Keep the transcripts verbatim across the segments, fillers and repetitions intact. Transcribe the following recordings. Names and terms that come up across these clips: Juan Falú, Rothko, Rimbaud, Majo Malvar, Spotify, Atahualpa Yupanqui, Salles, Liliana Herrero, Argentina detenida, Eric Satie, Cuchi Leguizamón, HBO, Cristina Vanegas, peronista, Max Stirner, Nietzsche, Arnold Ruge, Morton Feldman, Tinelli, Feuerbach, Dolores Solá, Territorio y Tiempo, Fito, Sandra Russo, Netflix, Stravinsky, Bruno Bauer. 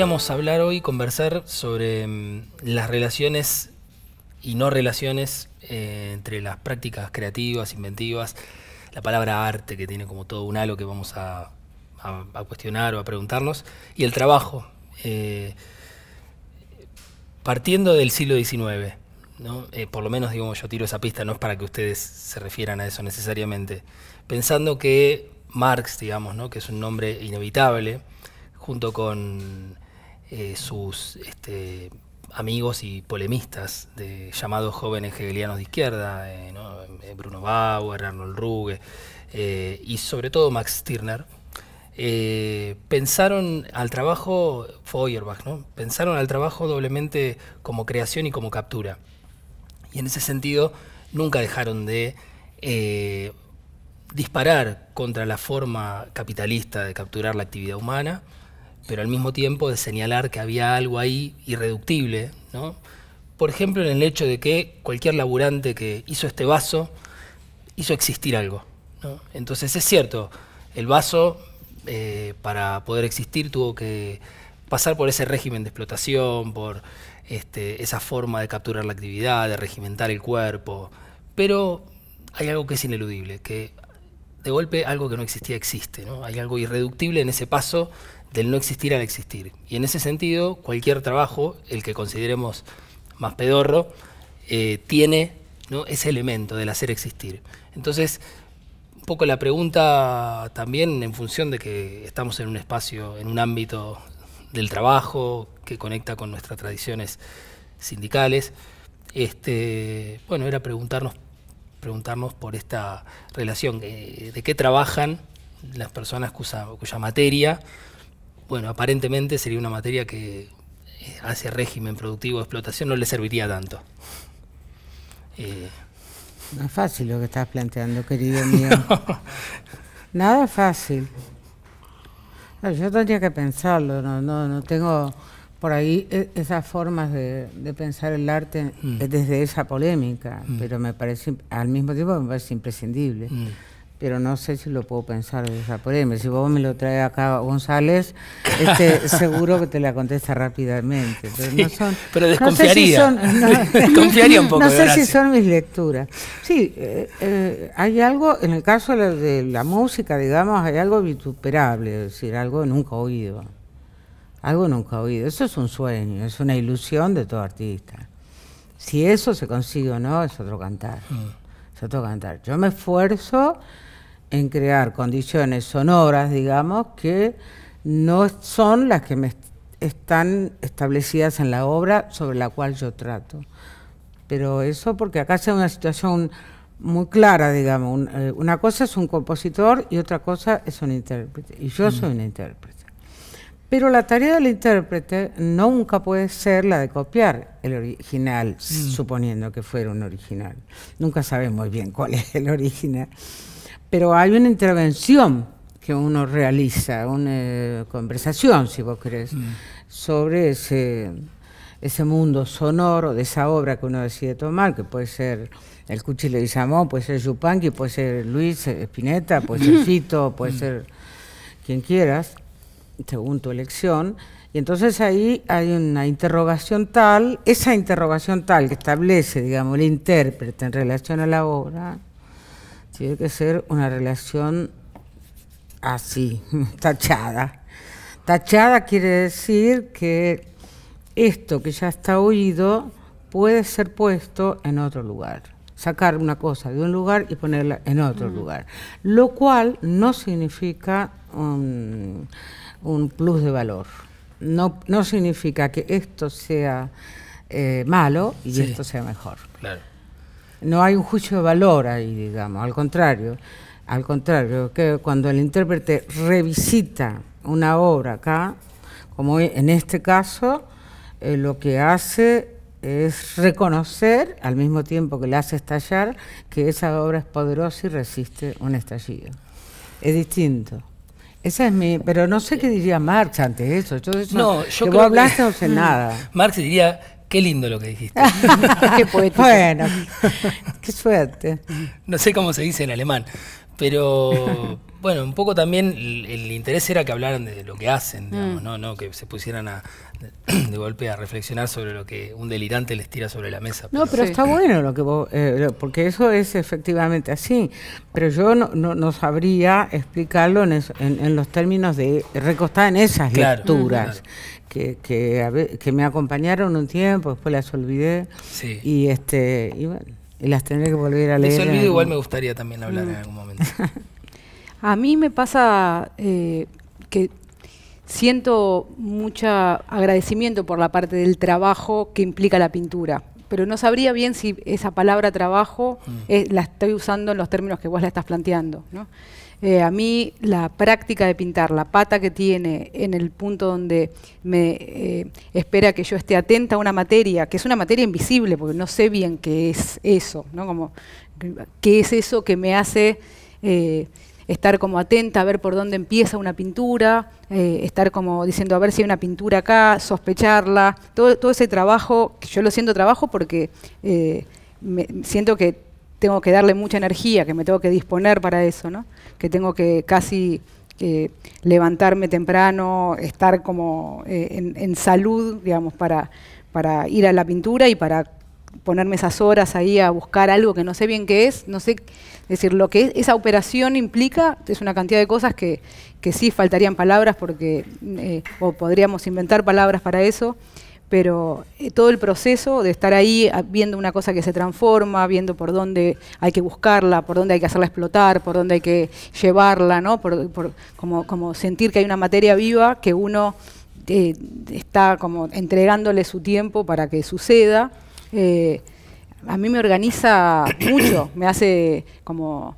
queríamos hablar hoy, conversar sobre mmm, las relaciones y no relaciones eh, entre las prácticas creativas, inventivas, la palabra arte, que tiene como todo un halo que vamos a, a, a cuestionar o a preguntarnos, y el trabajo, eh, partiendo del siglo diecinueve, ¿no? Eh, por lo menos, digamos, yo tiro esa pista, no es para que ustedes se refieran a eso necesariamente, pensando que Marx, digamos, ¿no? que es un nombre inevitable, junto con eh, sus este, amigos y polemistas de, llamados jóvenes hegelianos de izquierda, eh, ¿no? Bruno Bauer, Arnold Ruge, eh, y sobre todo Max Stirner, eh, pensaron al trabajo, Feuerbach, ¿no? pensaron al trabajo doblemente como creación y como captura. Y en ese sentido nunca dejaron de eh, disparar contra la forma capitalista de capturar la actividad humana, pero al mismo tiempo de señalar que había algo ahí irreductible, ¿no? Por ejemplo, en el hecho de que cualquier laburante que hizo este vaso, hizo existir algo, ¿no? Entonces es cierto, el vaso eh, para poder existir tuvo que pasar por ese régimen de explotación, por este, esa forma de capturar la actividad, de regimentar el cuerpo, pero hay algo que es ineludible, que de golpe algo que no existía existe, ¿no? Hay algo irreductible en ese paso del no existir al existir. Y en ese sentido, cualquier trabajo, el que consideremos más pedorro, eh, tiene, ¿no? ese elemento del hacer existir. Entonces, un poco la pregunta también en función de que estamos en un espacio, en un ámbito del trabajo que conecta con nuestras tradiciones sindicales, este, bueno, era preguntarnos, preguntarnos por esta relación, eh, de qué trabajan las personas cuya, cuya materia, bueno, aparentemente sería una materia que a ese régimen productivo de explotación no le serviría tanto. Eh... No es fácil lo que estás planteando, querido mío. No. Nada fácil. Yo tendría que pensarlo, no, no, no tengo por ahí esas formas de, de pensar el arte mm. desde esa polémica, mm. pero me parece, al mismo tiempo me parece imprescindible. Mm. Pero no sé si lo puedo pensar desde esa polémica. Si vos me lo traes acá González, este, seguro que te la contesta rápidamente. Pero, sí, no son, pero desconfiaría. No sé si son, no, desconfiaría un poco. No sé si son mis lecturas. Sí, eh, eh, hay algo, en el caso de la música, digamos, hay algo vituperable, es decir, algo nunca oído. Algo nunca oído. Eso es un sueño, es una ilusión de todo artista. Si eso se consigue o no, es otro cantar. Mm. Es otro cantar. Yo me esfuerzo en crear condiciones sonoras, digamos, que no son las que me están establecidas en la obra sobre la cual yo trato. Pero eso porque acá se da una situación muy clara, digamos. Un, una cosa es un compositor y otra cosa es un intérprete. Y yo mm. soy un intérprete. Pero la tarea del intérprete nunca puede ser la de copiar el original, mm. suponiendo que fuera un original. Nunca sabemos bien cuál es el original. Pero hay una intervención que uno realiza, una conversación, si vos querés, mm. sobre ese, ese mundo sonoro de esa obra que uno decide tomar, que puede ser el Cuchi Leguizamón, puede ser Yupanqui, puede ser Luis Spinetta, puede ser Fito, puede mm. ser quien quieras, según tu elección. Y entonces ahí hay una interrogación tal, esa interrogación tal que establece, digamos, el intérprete en relación a la obra, tiene que ser una relación así, tachada. Tachada quiere decir que esto que ya está oído puede ser puesto en otro lugar. Sacar una cosa de un lugar y ponerla en otro uh-huh. lugar. Lo cual no significa un, un plus de valor. No, no significa que esto sea eh, malo y sí. esto sea mejor. Claro. No hay un juicio de valor ahí, digamos, al contrario, al contrario, que cuando el intérprete revisita una obra acá, como en este caso, eh, lo que hace es reconocer, al mismo tiempo que la hace estallar, que esa obra es poderosa y resiste un estallido. Es distinto. Esa es mi... Pero no sé qué diría Marx ante eso. Yo, eso no, yo que creo vos hablaste que... no sé nada. Marx diría... Qué lindo lo que dijiste. Qué poético. Bueno, qué suerte. No sé cómo se dice en alemán, pero Bueno, un poco también el, el interés era que hablaran de lo que hacen, digamos, mm. ¿no? no que se pusieran a, de golpe a reflexionar sobre lo que un delirante les tira sobre la mesa. No, pero, pero sí. está bueno lo que vos, eh, porque eso es efectivamente así, pero yo no, no, no sabría explicarlo en, eso, en, en los términos de recostada en esas claro, lecturas. Claro. Que, que, a ver, que me acompañaron un tiempo, después las olvidé sí. y este y, bueno, y las tendré que volver a leer. Les olvido igual algún... me gustaría también hablar mm. en algún momento. A mí me pasa eh, que siento mucho agradecimiento por la parte del trabajo que implica la pintura, pero no sabría bien si esa palabra trabajo mm. es, la estoy usando en los términos que vos la estás planteando, ¿no? Eh, a mí la práctica de pintar, la pata que tiene en el punto donde me eh, espera que yo esté atenta a una materia, que es una materia invisible, porque no sé bien qué es eso, ¿no? Como, qué es eso que me hace eh, estar como atenta a ver por dónde empieza una pintura, eh, estar como diciendo a ver si hay una pintura acá, sospecharla, todo, todo ese trabajo, que yo lo siento trabajo porque eh, me, siento que tengo que darle mucha energía, que me tengo que disponer para eso, ¿no? Que tengo que casi eh, levantarme temprano, estar como eh, en, en salud, digamos, para, para ir a la pintura y para ponerme esas horas ahí a buscar algo que no sé bien qué es, no sé, es decir, lo que es, esa operación implica es una cantidad de cosas que, que sí faltarían palabras porque, eh, o podríamos inventar palabras para eso, pero eh, todo el proceso de estar ahí viendo una cosa que se transforma, viendo por dónde hay que buscarla, por dónde hay que hacerla explotar, por dónde hay que llevarla, ¿no? Por, por, como, como sentir que hay una materia viva que uno eh, está como entregándole su tiempo para que suceda. Eh, a mí me organiza mucho, me hace como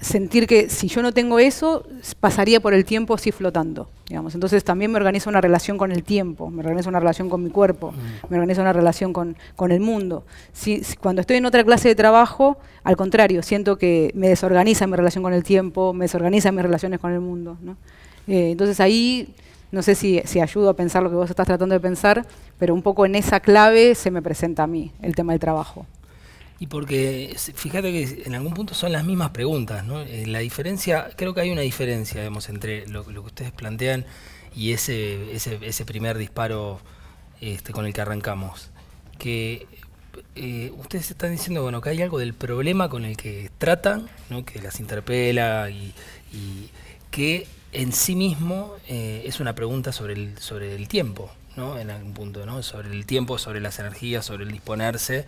sentir que si yo no tengo eso, pasaría por el tiempo así flotando, digamos. Entonces también me organiza una relación con el tiempo, me organiza una relación con mi cuerpo, mm. me organiza una relación con, con el mundo. Si, si, cuando estoy en otra clase de trabajo, al contrario, siento que me desorganiza mi relación con el tiempo, me desorganiza mis relaciones con el mundo, ¿no? Eh, entonces ahí, no sé si, si ayudo a pensar lo que vos estás tratando de pensar, pero un poco en esa clave se me presenta a mí el tema del trabajo. Y porque, fíjate que en algún punto son las mismas preguntas, ¿no? La diferencia, creo que hay una diferencia, digamos, entre lo, lo que ustedes plantean y ese, ese, ese primer disparo este, con el que arrancamos. Que eh, ustedes están diciendo, bueno, que hay algo del problema con el que tratan, ¿no? Que las interpela y, y que en sí mismo eh, es una pregunta sobre el, sobre el tiempo, ¿no? En algún punto, ¿no? Sobre el tiempo, sobre las energías, sobre el disponerse.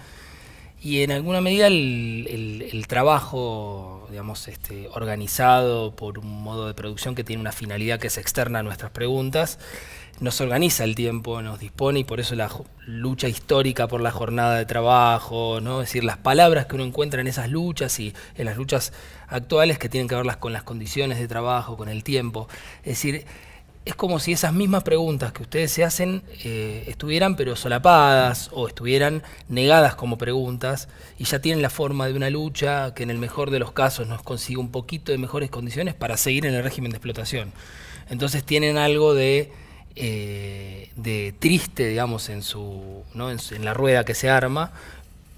Y en alguna medida el, el, el trabajo, digamos, este, organizado por un modo de producción que tiene una finalidad que es externa a nuestras preguntas, nos organiza el tiempo, nos dispone, y por eso la lucha histórica por la jornada de trabajo, ¿no? Es decir, las palabras que uno encuentra en esas luchas y en las luchas actuales que tienen que verlas con las condiciones de trabajo, con el tiempo. Es decir, es como si esas mismas preguntas que ustedes se hacen eh, estuvieran pero solapadas o estuvieran negadas como preguntas y ya tienen la forma de una lucha que en el mejor de los casos nos consigue un poquito de mejores condiciones para seguir en el régimen de explotación. Entonces tienen algo de, eh, de triste, digamos, en, su, ¿no? en, su, en la rueda que se arma,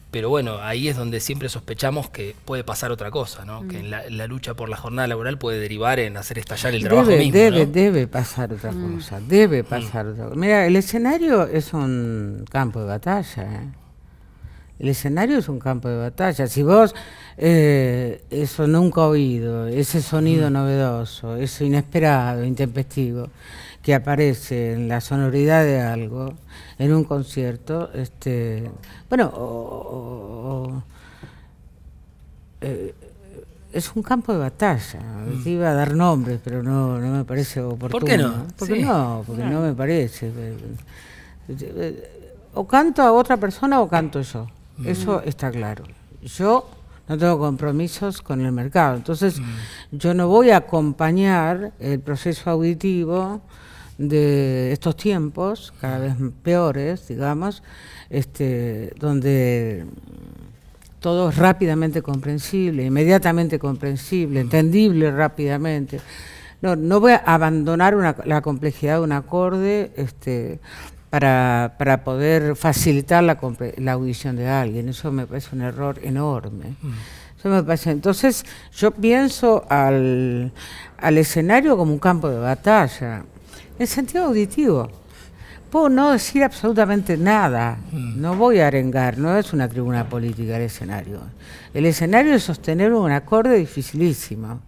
pero bueno, ahí es donde siempre sospechamos que puede pasar otra cosa, ¿no? Mm. Que la, la lucha por la jornada laboral puede derivar en hacer estallar el trabajo debe, mismo. Debe, ¿no? debe pasar otra mm. cosa, debe pasar mm. otra cosa. Mira, el escenario es un campo de batalla, ¿eh? El escenario es un campo de batalla. Si vos, eh, eso nunca oído, ese sonido mm. novedoso, eso inesperado, intempestivo, que aparece en la sonoridad de algo, en un concierto, este, bueno, o, o, o, eh, es un campo de batalla. Mm. Iba a dar nombres, pero no, no me parece oportuno. ¿Por qué no? Porque sí. no, porque no. no me parece. O canto a otra persona o canto yo. Mm. Eso está claro. Yo no tengo compromisos con el mercado, entonces mm. yo no voy a acompañar el proceso auditivo de estos tiempos cada vez peores, digamos, este, donde todo es rápidamente comprensible, inmediatamente comprensible, entendible rápidamente. No, no voy a abandonar una, la complejidad de un acorde este, para, para poder facilitar la, la audición de alguien. Eso me parece un error enorme. Mm. Eso me parece. Entonces, yo pienso al, al escenario como un campo de batalla, en sentido auditivo. Puedo no decir absolutamente nada, mm. no voy a arengar, no es una tribuna política el escenario. El escenario es sostener un acorde dificilísimo,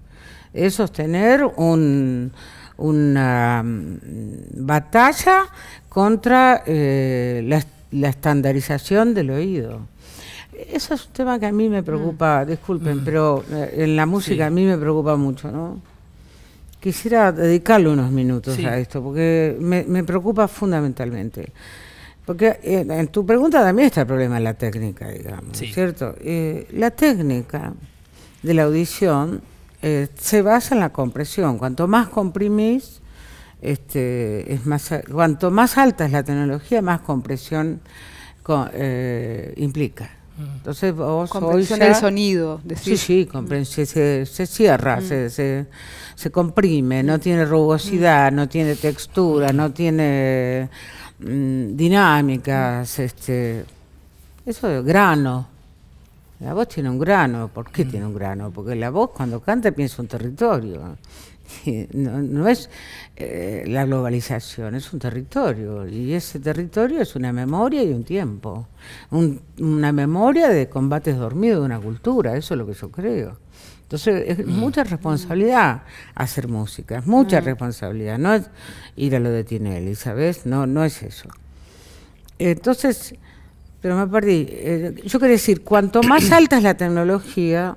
es sostener un... una um, batalla contra eh, la, la estandarización del oído. Eso es un tema que a mí me preocupa, mm. disculpen, mm. pero eh, en la música sí. a mí me preocupa mucho, ¿no? Quisiera dedicarle unos minutos sí. a esto, porque me, me preocupa fundamentalmente. Porque eh, en tu pregunta también está el problema de la técnica, digamos, sí. ¿cierto? Eh, la técnica de la audición Eh, se basa en la compresión. Cuanto más comprimís, este, es más, cuanto más alta es la tecnología, más compresión con, eh, implica. Entonces vos compresión del sonido. Decís. Sí, sí, comprensión, se, se cierra, mm. se, se, se comprime, no tiene rugosidad, mm. no tiene textura, no tiene mm, dinámicas, mm. este, eso de grano. La voz tiene un grano. ¿Por qué mm. tiene un grano? Porque la voz cuando canta piensa un territorio. No, no es eh, la globalización, es un territorio. Y ese territorio es una memoria y un tiempo. Un, una memoria de combates dormidos de una cultura, eso es lo que yo creo. Entonces es mm. mucha responsabilidad hacer música, es mucha mm. responsabilidad. No es ir a lo de Tinelli, ¿sabes? No, no es eso. Entonces... Pero me perdí. Eh, yo quiero decir, cuanto más alta es la tecnología,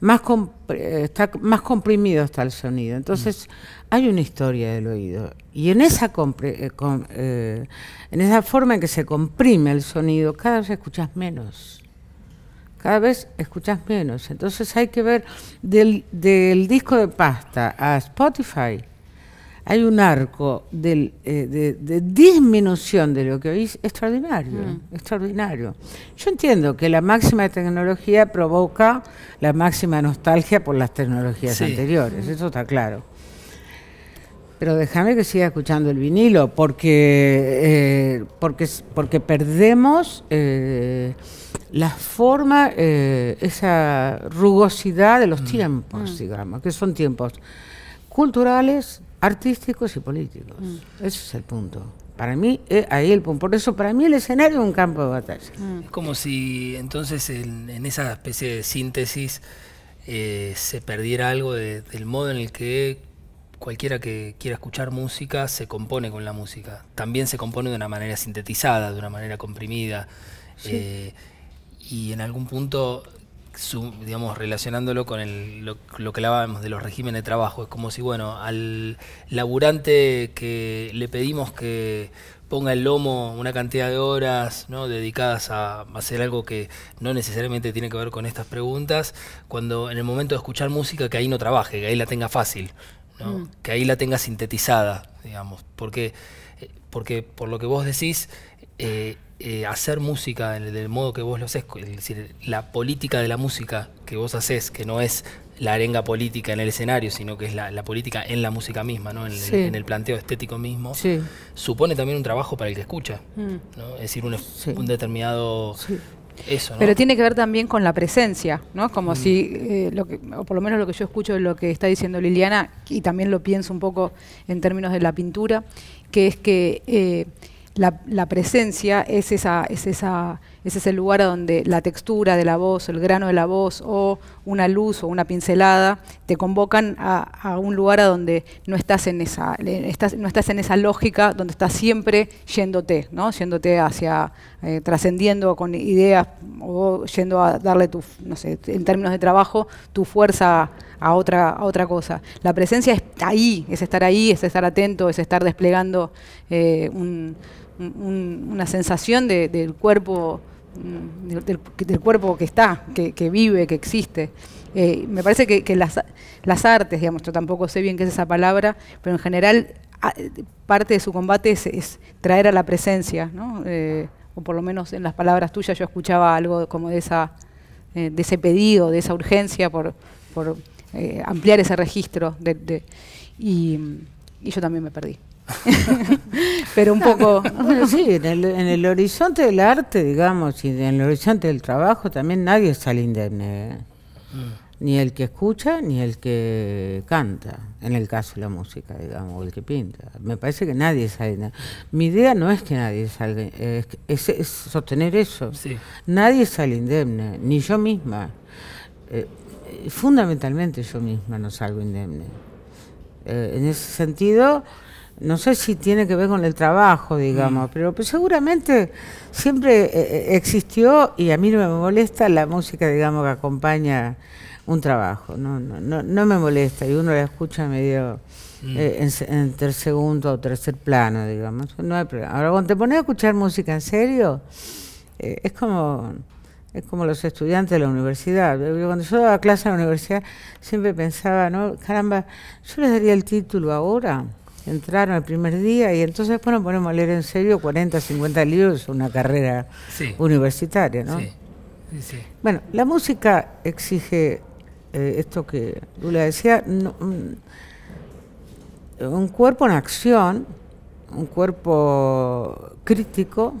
más, compr está, más comprimido está el sonido. Entonces, hay una historia del oído. Y en esa, compre eh, com eh, en esa forma en que se comprime el sonido, cada vez escuchas menos. Cada vez escuchas menos. Entonces, hay que ver, del, del disco de pasta a Spotify, hay un arco del, eh, de, de disminución de lo que oís extraordinario, mm. extraordinario. Yo entiendo que la máxima tecnología provoca la máxima nostalgia por las tecnologías sí. anteriores, eso está claro. Pero déjame que siga escuchando el vinilo, porque, eh, porque, porque perdemos eh, la forma, eh, esa rugosidad de los mm. tiempos, mm. digamos, que son tiempos culturales, artísticos y políticos. Mm. Ese es el punto. Para mí, eh, ahí el punto. Por eso, para mí, el escenario es un campo de batalla. Mm. Es como si, entonces, en, en esa especie de síntesis eh, se perdiera algo de, del modo en el que cualquiera que quiera escuchar música se compone con la música. También se compone de una manera sintetizada, de una manera comprimida. Sí. Eh, y en algún punto... Su, digamos, relacionándolo con el, lo, lo que hablábamos de los regímenes de trabajo, es como si, bueno, al laburante que le pedimos que ponga el lomo una cantidad de horas, ¿no?, dedicadas a hacer algo que no necesariamente tiene que ver con estas preguntas, cuando en el momento de escuchar música que ahí no trabaje, que ahí la tenga fácil, ¿no? Mm. Que ahí la tenga sintetizada, digamos, porque, porque por lo que vos decís, eh, Eh, hacer música del, del modo que vos lo haces, es decir, la política de la música que vos haces, que no es la arenga política en el escenario, sino que es la, la política en la música misma, ¿no? En, sí. el, en el planteo estético mismo, sí. supone también un trabajo para el que escucha, mm. ¿no? Es decir, un, sí. un determinado... Sí. Eso, ¿no? Pero tiene que ver también con la presencia, ¿no? Como mm. si, eh, lo que, o por lo menos lo que yo escucho de lo que está diciendo Liliana, y también lo pienso un poco en términos de la pintura, que es que... Eh, La, la presencia es, esa, es, esa, es ese lugar donde la textura de la voz, el grano de la voz o una luz o una pincelada te convocan a, a un lugar a donde no estás en esa, estás, no estás en esa lógica, donde estás siempre yéndote, ¿no? Yéndote hacia, eh, trascendiendo con ideas o yendo a darle tu, no sé, en términos de trabajo, tu fuerza a otra, a otra cosa. La presencia es ahí, es estar ahí, es estar atento, es estar desplegando eh, un... Un, una sensación de, del cuerpo del, del, del cuerpo que está, que, que vive, que existe. Eh, me parece que, que las, las artes, digamos, yo tampoco sé bien qué es esa palabra, pero en general a, parte de su combate es, es traer a la presencia, ¿no? Eh, o por lo menos en las palabras tuyas yo escuchaba algo como de esa eh, de ese pedido, de esa urgencia por, por eh, ampliar ese registro de, de, y, y yo también me perdí. Pero un poco... Bueno, sí, en el, en el horizonte del arte, digamos, y en el horizonte del trabajo también nadie sale indemne, ¿eh? Mm. Ni el que escucha, ni el que canta, en el caso de la música, digamos, o el que pinta. Me parece que nadie sale indemne. Mi idea no es que nadie salga, es, es, es sostener eso. Sí. Nadie sale indemne, ni yo misma. Eh, fundamentalmente yo misma no salgo indemne. Eh, en ese sentido... No sé si tiene que ver con el trabajo, digamos, mm. pero pues, seguramente siempre eh, existió, y a mí no me molesta la música, digamos, que acompaña un trabajo. No, no, no, no me molesta, y uno la escucha medio mm. eh, en, en segundo o tercer plano, digamos. No hay problema. Ahora, cuando te pones a escuchar música en serio, eh, es como... Es como los estudiantes de la universidad. Cuando yo daba clase en la universidad, siempre pensaba, ¿no? Caramba, yo les daría el título ahora. Entraron el primer día y entonces después nos ponemos a leer en serio cuarenta, cincuenta libros, una carrera sí. universitaria, ¿no? Sí. Sí, sí. Bueno, la música exige eh, esto que Lula decía, no, un, un cuerpo en acción, un cuerpo crítico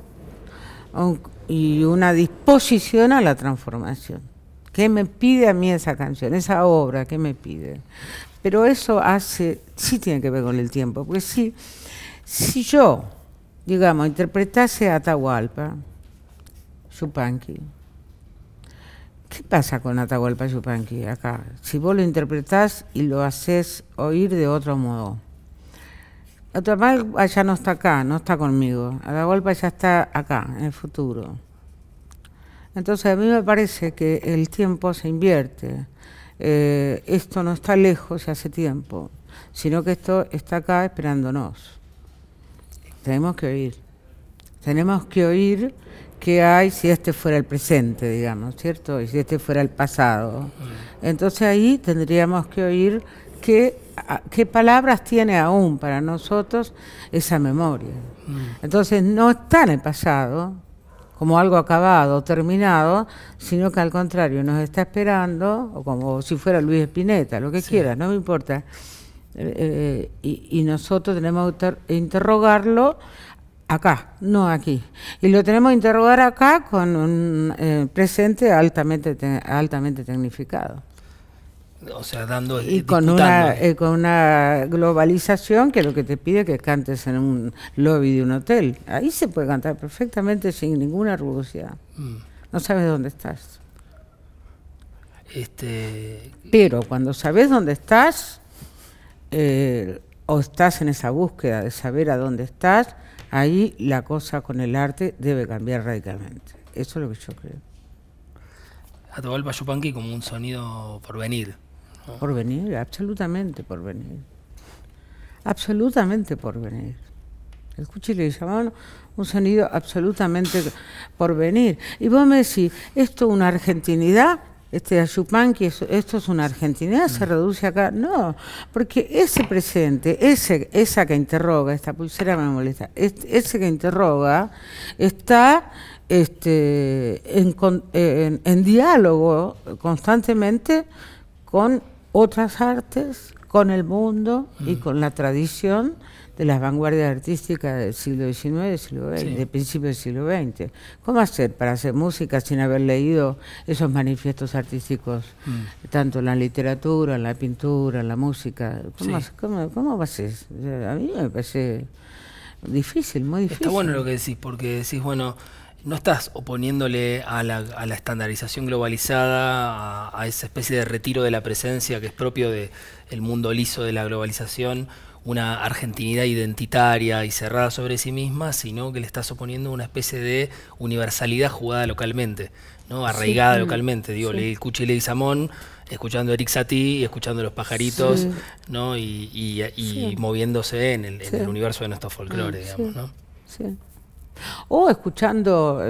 un, y una disposición a la transformación. ¿Qué me pide a mí esa canción, esa obra? ¿Qué me pide? Pero eso hace, sí tiene que ver con el tiempo, porque si, si yo, digamos, interpretase a Atahualpa Yupanqui, ¿qué pasa con Atahualpa Yupanqui acá? Si vos lo interpretás y lo haces oír de otro modo. Atahualpa ya no está acá, no está conmigo. Atahualpa ya está acá, en el futuro. Entonces a mí me parece que el tiempo se invierte. Eh, esto no está lejos hace tiempo, sino que esto está acá esperándonos. Tenemos que oír. Tenemos que oír qué hay si este fuera el presente, digamos, ¿cierto? Y si este fuera el pasado. Entonces ahí tendríamos que oír qué, a, qué palabras tiene aún para nosotros esa memoria. Entonces no está en el pasado como algo acabado, terminado, sino que al contrario nos está esperando, o como si fuera Luis Spinetta, lo que sí. quieras, no me importa. Eh, y, y nosotros tenemos que interrogarlo acá, no aquí. Y lo tenemos que interrogar acá con un eh, presente altamente, te, altamente tecnificado. O sea, dando y eh, con una, eh, con una globalización que lo que te pide es que cantes en un lobby de un hotel. Ahí se puede cantar perfectamente sin ninguna rugosidad. Mm. No sabes dónde estás. Este... Pero cuando sabes dónde estás, eh, o estás en esa búsqueda de saber a dónde estás, ahí la cosa con el arte debe cambiar radicalmente. Eso es lo que yo creo. Atahualpa Yupanqui como un sonido por venir. Por venir, absolutamente por venir. Absolutamente por venir. El Cuchi Leguizamón, un sonido absolutamente por venir. Y vos me decís, ¿esto es una argentinidad? Este Yupanqui, ¿esto es una argentinidad? ¿Se reduce acá? No, porque ese presente, ese, esa que interroga, esta pulsera me molesta, este, ese que interroga está... Este, en, en, en diálogo constantemente con otras artes, con el mundo mm. y con la tradición de las vanguardias artísticas del siglo diecinueve, del siglo veinte, sí. de principios del siglo veinte. ¿Cómo hacer para hacer música sin haber leído esos manifiestos artísticos, mm. tanto en la literatura, en la pintura, en la música? ¿Cómo, sí. cómo, cómo vas a hacer? O sea, a mí me parece difícil, muy difícil. Está bueno lo que decís, porque decís, bueno... ¿No estás oponiéndole a la, a la estandarización globalizada, a, a esa especie de retiro de la presencia que es propio del mundo liso de la globalización, una argentinidad identitaria y cerrada sobre sí misma, sino que le estás oponiendo una especie de universalidad jugada localmente, ¿no? Arraigada sí, localmente? Digo, sí. el Cuchi Leguizamón, escuchando a Eric Satie, escuchando a los pajaritos, sí. ¿no? y, y, y sí. moviéndose en el, en sí. el universo de nuestros folclores, sí. digamos, ¿no? Sí. O escuchando,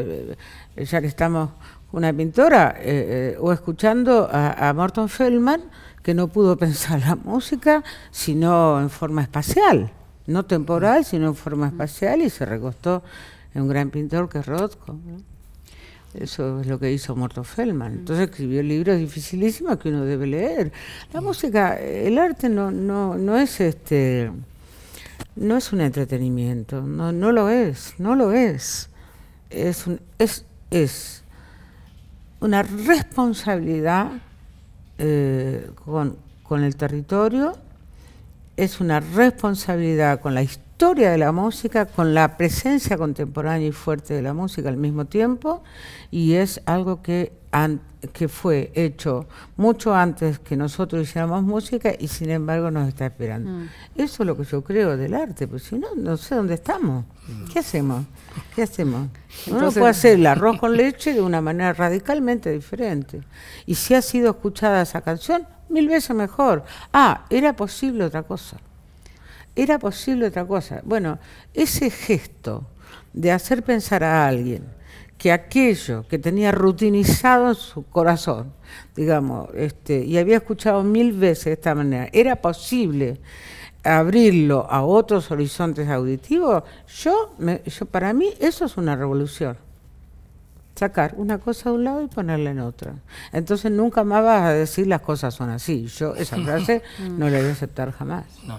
ya que estamos con una pintora, eh, eh, o escuchando a, a Morton Feldman, que no pudo pensar la música sino en forma espacial, no temporal, sino en forma espacial, y se recostó en un gran pintor que es Rothko. Eso es lo que hizo Morton Feldman. Entonces escribió libros dificilísimos que uno debe leer. La música, el arte no, no, no es este... no es un entretenimiento, no, no lo es, no lo es. Es, un, es, es una responsabilidad eh, con, con el territorio, es una responsabilidad con la historia de la música, con la presencia contemporánea y fuerte de la música al mismo tiempo, y es algo que, an, que fue hecho mucho antes que nosotros hiciéramos música y sin embargo nos está esperando. Mm. Eso es lo que yo creo del arte, porque si no, no sé dónde estamos. Mm. ¿Qué hacemos? ¿Qué hacemos? Entonces, uno puede hacer el arroz con leche de una manera radicalmente diferente. Y si ha sido escuchada esa canción, mil veces mejor. Ah, era posible otra cosa. Era posible otra cosa. Bueno, ese gesto de hacer pensar a alguien que aquello que tenía rutinizado en su corazón, digamos, este, y había escuchado mil veces de esta manera, era posible abrirlo a otros horizontes auditivos, yo, me, yo para mí eso es una revolución. Sacar una cosa de un lado y ponerla en otra. Entonces nunca más vas a decir las cosas son así. Yo esa frase no la voy a aceptar jamás. No.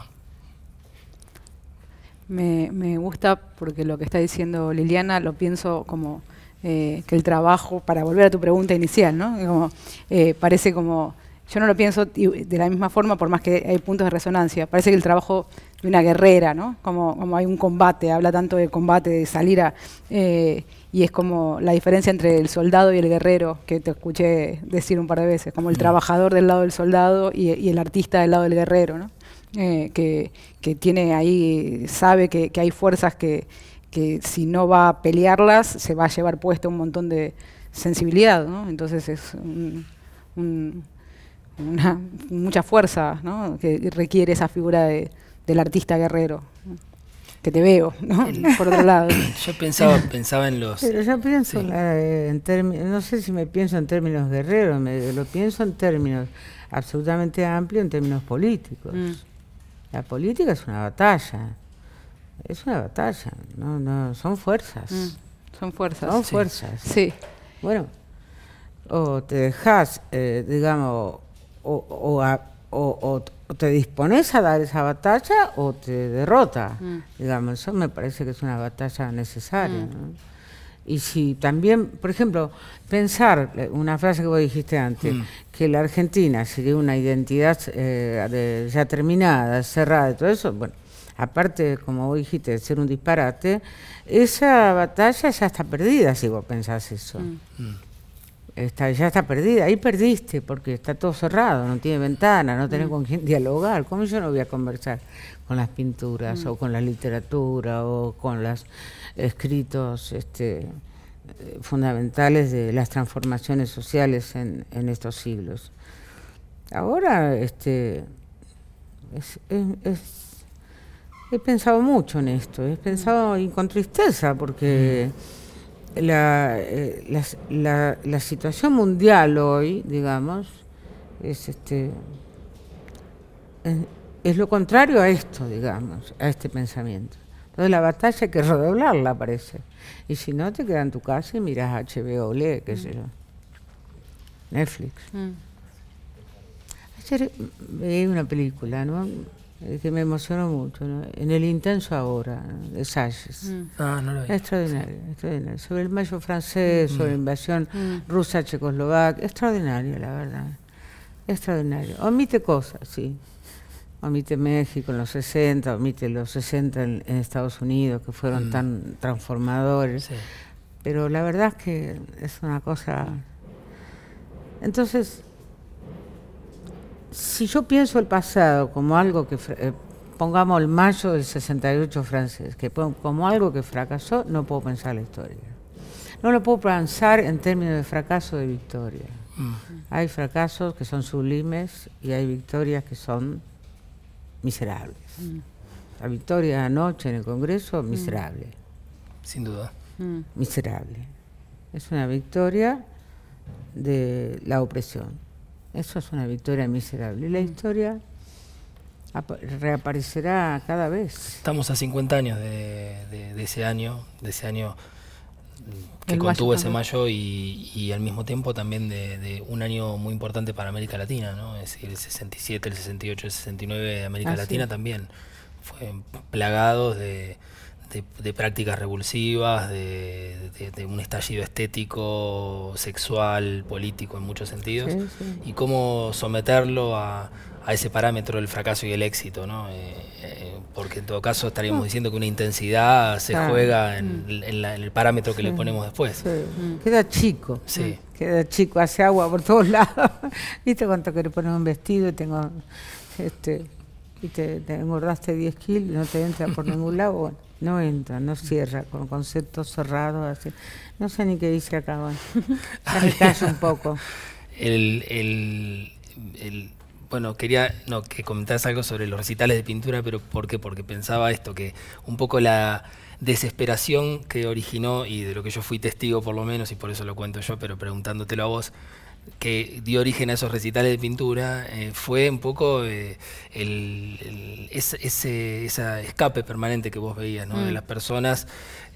Me, me gusta porque lo que está diciendo Liliana lo pienso como eh, que el trabajo, para volver a tu pregunta inicial, ¿no? Como, eh, parece como, yo no lo pienso de la misma forma por más que hay puntos de resonancia. Parece que el trabajo de una guerrera, ¿no? Como, como hay un combate, habla tanto de combate, de salir a... Eh, y es como la diferencia entre el soldado y el guerrero, que te escuché decir un par de veces, como el trabajador del lado del soldado y, y el artista del lado del guerrero, ¿no? Eh, que, que tiene ahí, sabe que, que hay fuerzas que, que si no va a pelearlas, se va a llevar puesto un montón de sensibilidad, ¿no? Entonces es un, un, una, mucha fuerza, ¿no? Que requiere esa figura de, del artista guerrero, ¿no? Que te veo, ¿no? El, por otro lado. Yo pensaba, pensaba en los... Pero yo pienso sí. la, en términos, no sé si me pienso en términos guerreros, me, lo pienso en términos absolutamente amplios, en términos políticos. Mm. La política es una batalla, es una batalla, no, no, son fuerzas. Mm. Son fuerzas. Son sí. fuerzas. Sí. Bueno, o te dejas, eh, digamos, o, o a... O, o, o te dispones a dar esa batalla o te derrota, mm. digamos, eso me parece que es una batalla necesaria, mm. ¿no? Y si también, por ejemplo, pensar, una frase que vos dijiste antes, mm. que la Argentina sería una identidad eh, de, ya terminada, cerrada y todo eso, bueno, aparte, como vos dijiste, de ser un disparate, esa batalla ya está perdida si vos pensás eso. Mm. Mm. Está, ya está perdida, ahí perdiste porque está todo cerrado, no tiene ventana, no tenés mm. con quién dialogar. ¿Cómo yo no voy a conversar con las pinturas mm. o con la literatura o con los escritos este, fundamentales de las transformaciones sociales en, en estos siglos? Ahora este, es, es, es, he pensado mucho en esto, he pensado y con tristeza porque... Mm. La, eh, la, la, la situación mundial hoy, digamos, es, este, es, es lo contrario a esto, digamos, a este pensamiento. Entonces la batalla hay que redoblarla, parece. Y si no, te quedas en tu casa y miras H B O, L E, qué mm. sé yo, Netflix. Mm. Ayer vi una película, ¿no?, que me emocionó mucho, ¿no? En el Intenso Ahora, ¿no?, de Salles. Mm. Ah, no lo vi. Extraordinario, sí. extraordinario. Sobre el mayo francés, mm. sobre la invasión mm. rusa, checoslovaca. Extraordinario, la verdad. Extraordinario. Omite cosas, sí. Omite México en los sesenta, omite los sesenta en, en Estados Unidos, que fueron mm. tan transformadores. Sí. Pero la verdad es que es una cosa... Entonces... Si yo pienso el pasado como algo que, eh, pongamos el mayo del sesenta y ocho francés, que como algo que fracasó, no puedo pensar la historia. No lo puedo pensar en términos de fracaso de victoria. Mm. Hay fracasos que son sublimes y hay victorias que son miserables. Mm. La victoria anoche en el Congreso, miserable. Sin duda. Mm. Miserable. Es una victoria de la opresión. Eso es una victoria miserable. Y la historia reaparecerá cada vez. Estamos a cincuenta años de, de, de ese año, de ese año que contuvo ese mayo y, y al mismo tiempo también de, de un año muy importante para América Latina, ¿no? Es decir, el sesenta y siete, el sesenta y ocho, el sesenta y nueve de América ah, Latina sí. también fue plagados de, de, de prácticas revulsivas, de, de, de un estallido estético, sexual, político en muchos sentidos, sí, sí. Y cómo someterlo a, a ese parámetro del fracaso y el éxito, ¿no? Eh, eh, porque en todo caso estaríamos ah. diciendo que una intensidad se ah. juega en, mm. en, la, en el parámetro que sí. le ponemos después. Sí. Mm. Queda chico, sí. queda chico, hace agua por todos lados. ¿Viste cuánto querés poner un vestido? Tengo... Este, y te, te engordaste diez kilos y no te entra por ningún lado, bueno, no entra, no cierra, con conceptos cerrados, así. No sé ni qué dice acá, bueno, me callo un poco. El, el, el, bueno, quería no, que comentaras algo sobre los recitales de pintura, pero ¿por qué? Porque pensaba esto, que un poco la desesperación que originó, y de lo que yo fui testigo por lo menos, y por eso lo cuento yo, pero preguntándotelo a vos, que dio origen a esos recitales de pintura, eh, fue un poco eh, el, el, ese, ese esa escape permanente que vos veías, ¿no? Mm. De las personas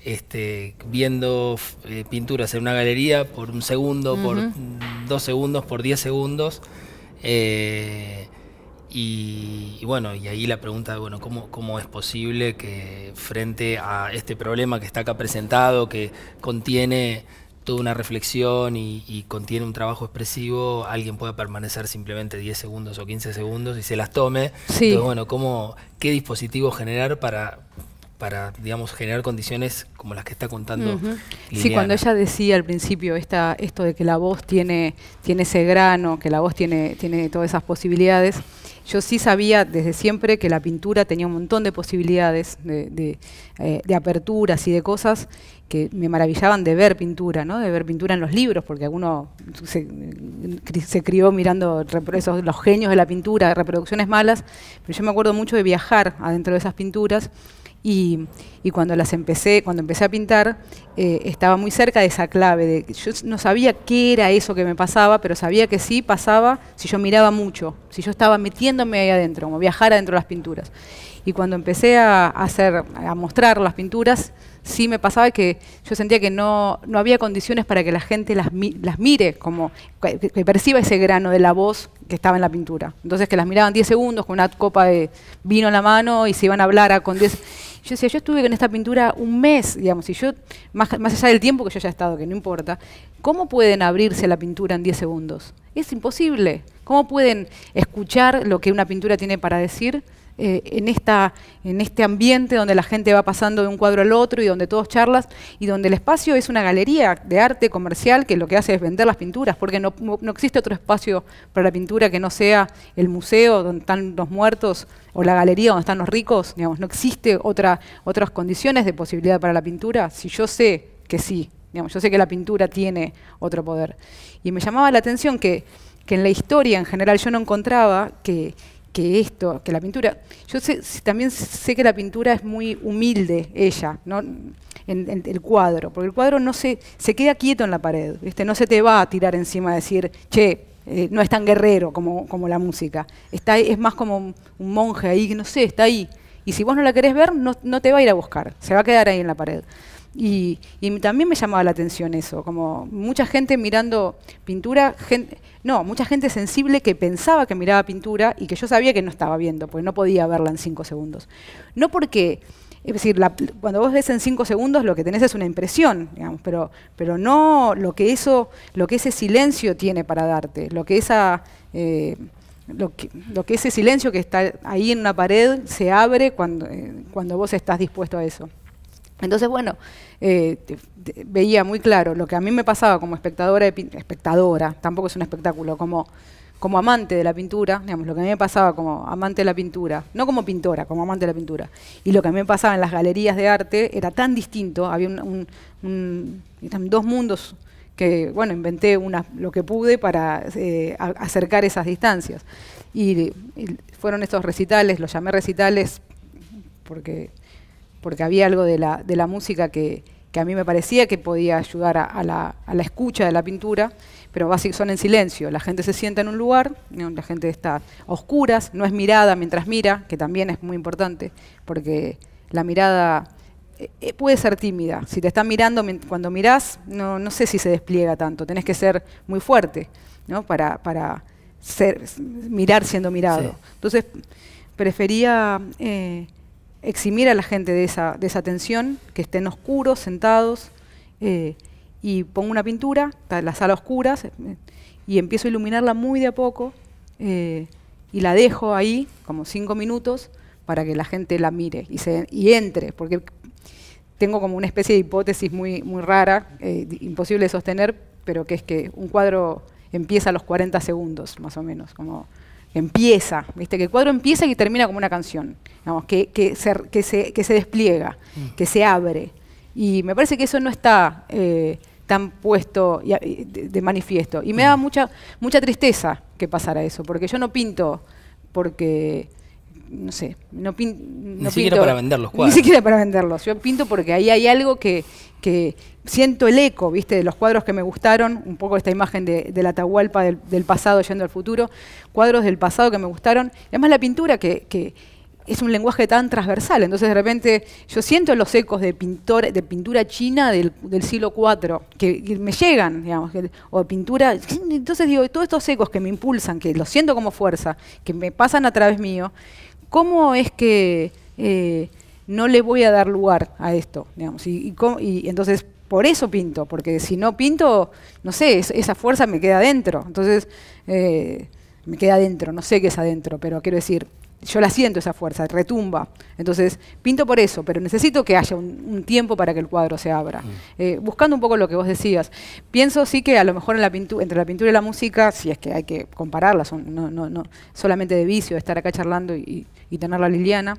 este, viendo eh, pinturas en una galería por un segundo, uh-huh. por dos segundos, por diez segundos. Eh, y, y bueno, y ahí la pregunta de, bueno, ¿cómo, cómo es posible que frente a este problema que está acá presentado, que contiene... toda una reflexión y, y contiene un trabajo expresivo, alguien puede permanecer simplemente diez segundos o quince segundos y se las tome? Sí. Entonces, bueno, ¿cómo, qué dispositivo generar para, para, digamos, generar condiciones como las que está contando uh-huh. Liliana? Sí, cuando ella decía al principio esta, esto de que la voz tiene, tiene ese grano, que la voz tiene, tiene todas esas posibilidades, yo sí sabía desde siempre que la pintura tenía un montón de posibilidades, de, de, eh, de aperturas y de cosas que me maravillaban de ver pintura, ¿no? De ver pintura en los libros, porque alguno se, se crió mirando esos, los genios de la pintura, reproducciones malas, pero yo me acuerdo mucho de viajar adentro de esas pinturas. Y, y cuando las empecé, cuando empecé a pintar, eh, estaba muy cerca de esa clave. De, yo no sabía qué era eso que me pasaba, pero sabía que sí pasaba si yo miraba mucho, si yo estaba metiéndome ahí adentro, como viajar adentro de las pinturas. Y cuando empecé a, hacer, a mostrar las pinturas, sí me pasaba que yo sentía que no, no había condiciones para que la gente las, mi, las mire, como que, que perciba ese grano de la voz que estaba en la pintura. Entonces, que las miraban diez segundos con una copa de vino en la mano y se iban a hablar a, con diez... Yo decía, yo estuve con esta pintura un mes, digamos, y yo, más, más allá del tiempo que yo haya estado, que no importa, ¿cómo pueden abrirse la pintura en diez segundos? Es imposible. ¿Cómo pueden escuchar lo que una pintura tiene para decir? Eh, en, esta, en este ambiente donde la gente va pasando de un cuadro al otro y donde todos charlas y donde el espacio es una galería de arte comercial que lo que hace es vender las pinturas, porque no, no existe otro espacio para la pintura que no sea el museo donde están los muertos o la galería donde están los ricos, digamos, no existe otra, otras condiciones de posibilidad para la pintura, si yo sé que sí, digamos, yo sé que la pintura tiene otro poder. Y me llamaba la atención que, que en la historia en general yo no encontraba que que esto, que la pintura, yo sé, también sé que la pintura es muy humilde, ella, ¿no? en, en el cuadro, porque el cuadro no se, se queda quieto en la pared, ¿viste? No se te va a tirar encima a decir, che, eh, no es tan guerrero como, como la música, está, es más como un, un monje ahí, que no sé, está ahí, y si vos no la querés ver, no, no te va a ir a buscar, se va a quedar ahí en la pared. Y, y también me llamaba la atención eso, como mucha gente mirando pintura, gente, no, mucha gente sensible que pensaba que miraba pintura y que yo sabía que no estaba viendo, porque no podía verla en cinco segundos. No porque, es decir, la, cuando vos ves en cinco segundos lo que tenés es una impresión, digamos, pero, pero no lo que eso, lo que ese silencio tiene para darte, lo que esa... Eh, Lo que, lo que ese silencio que está ahí en una pared se abre cuando, eh, cuando vos estás dispuesto a eso. Entonces, bueno, eh, te, te, veía muy claro lo que a mí me pasaba como espectadora, de, espectadora, tampoco es un espectáculo, como, como amante de la pintura, digamos, lo que a mí me pasaba como amante de la pintura, no como pintora, como amante de la pintura, y lo que a mí me pasaba en las galerías de arte era tan distinto, había un, un, un, eran dos mundos que, bueno, inventé una, lo que pude para eh, a, acercar esas distancias. Y, y fueron estos recitales, los llamé recitales porque, porque había algo de la, de la música que, que a mí me parecía que podía ayudar a, a, la, a la escucha de la pintura, pero básicamente son en silencio. La gente se sienta en un lugar, la gente está a oscuras, no es mirada mientras mira, que también es muy importante, porque la mirada... Eh, puede ser tímida, si te están mirando cuando mirás, no, no sé si se despliega tanto, tenés que ser muy fuerte, ¿no? para, para ser, mirar siendo mirado. Sí. Entonces prefería eh, eximir a la gente de esa, de esa tensión, que estén oscuros, sentados, eh, y pongo una pintura, la sala oscura, eh, y empiezo a iluminarla muy de a poco, eh, y la dejo ahí como cinco minutos para que la gente la mire y, se, y entre, porque tengo como una especie de hipótesis muy, muy rara, eh, imposible de sostener, pero que es que un cuadro empieza a los cuarenta segundos, más o menos, como empieza, ¿viste? Que el cuadro empieza y termina como una canción, digamos, que, que, se, que, se, que se despliega, mm. que se abre. Y me parece que eso no está eh, tan puesto y, de, de manifiesto. Y me mm. da mucha, mucha tristeza que pasara eso, porque yo no pinto porque... no sé, no, pin, no ni siquiera pinto, para vender los cuadros. Ni siquiera para venderlos. Yo pinto porque ahí hay algo que, que siento el eco, ¿viste? De los cuadros que me gustaron, un poco esta imagen de, de la Atahualpa del, del pasado yendo al futuro, cuadros del pasado que me gustaron. Además la pintura que, que es un lenguaje tan transversal, entonces de repente yo siento los ecos de, pintor, de pintura china del, del siglo cuatro, que, que me llegan, digamos, que, o pintura, entonces digo, todos estos ecos que me impulsan, que los siento como fuerza, que me pasan a través mío, ¿cómo es que eh, no le voy a dar lugar a esto? Digamos, y, y, cómo, y entonces por eso pinto, porque si no pinto, no sé, es, esa fuerza me queda adentro. Entonces, eh, me queda adentro, no sé qué es adentro, pero quiero decir, yo la siento esa fuerza, retumba. Entonces, pinto por eso, pero necesito que haya un, un tiempo para que el cuadro se abra. Mm. Eh, buscando un poco lo que vos decías, pienso sí que a lo mejor en la pintu- entre la pintura y la música, si es que hay que compararlas, son, no, no, no solamente de vicio, estar acá charlando y... y y tener la Liliana,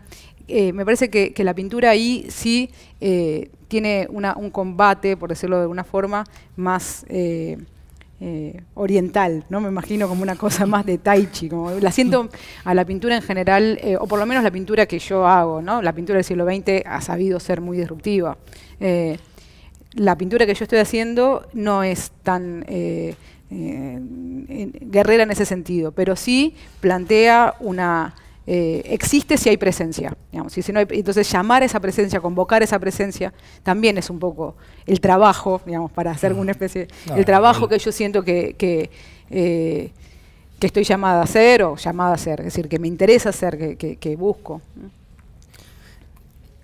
eh, me parece que, que la pintura ahí sí eh, tiene una, un combate, por decirlo de alguna forma, más eh, eh, oriental, ¿no? Me imagino como una cosa más de tai chi, como la siento a la pintura en general, eh, o por lo menos la pintura que yo hago, ¿no? La pintura del siglo veinte ha sabido ser muy disruptiva. Eh, la pintura que yo estoy haciendo no es tan... Eh, eh, guerrera en ese sentido, pero sí plantea una... Eh, existe si hay presencia, digamos, si, si no hay, entonces llamar esa presencia, convocar esa presencia, también es un poco el trabajo, digamos, para hacer alguna especie, no, el trabajo no. que yo siento que, que, eh, que estoy llamada a hacer o llamada a hacer, es decir, que me interesa hacer, que, que, que busco.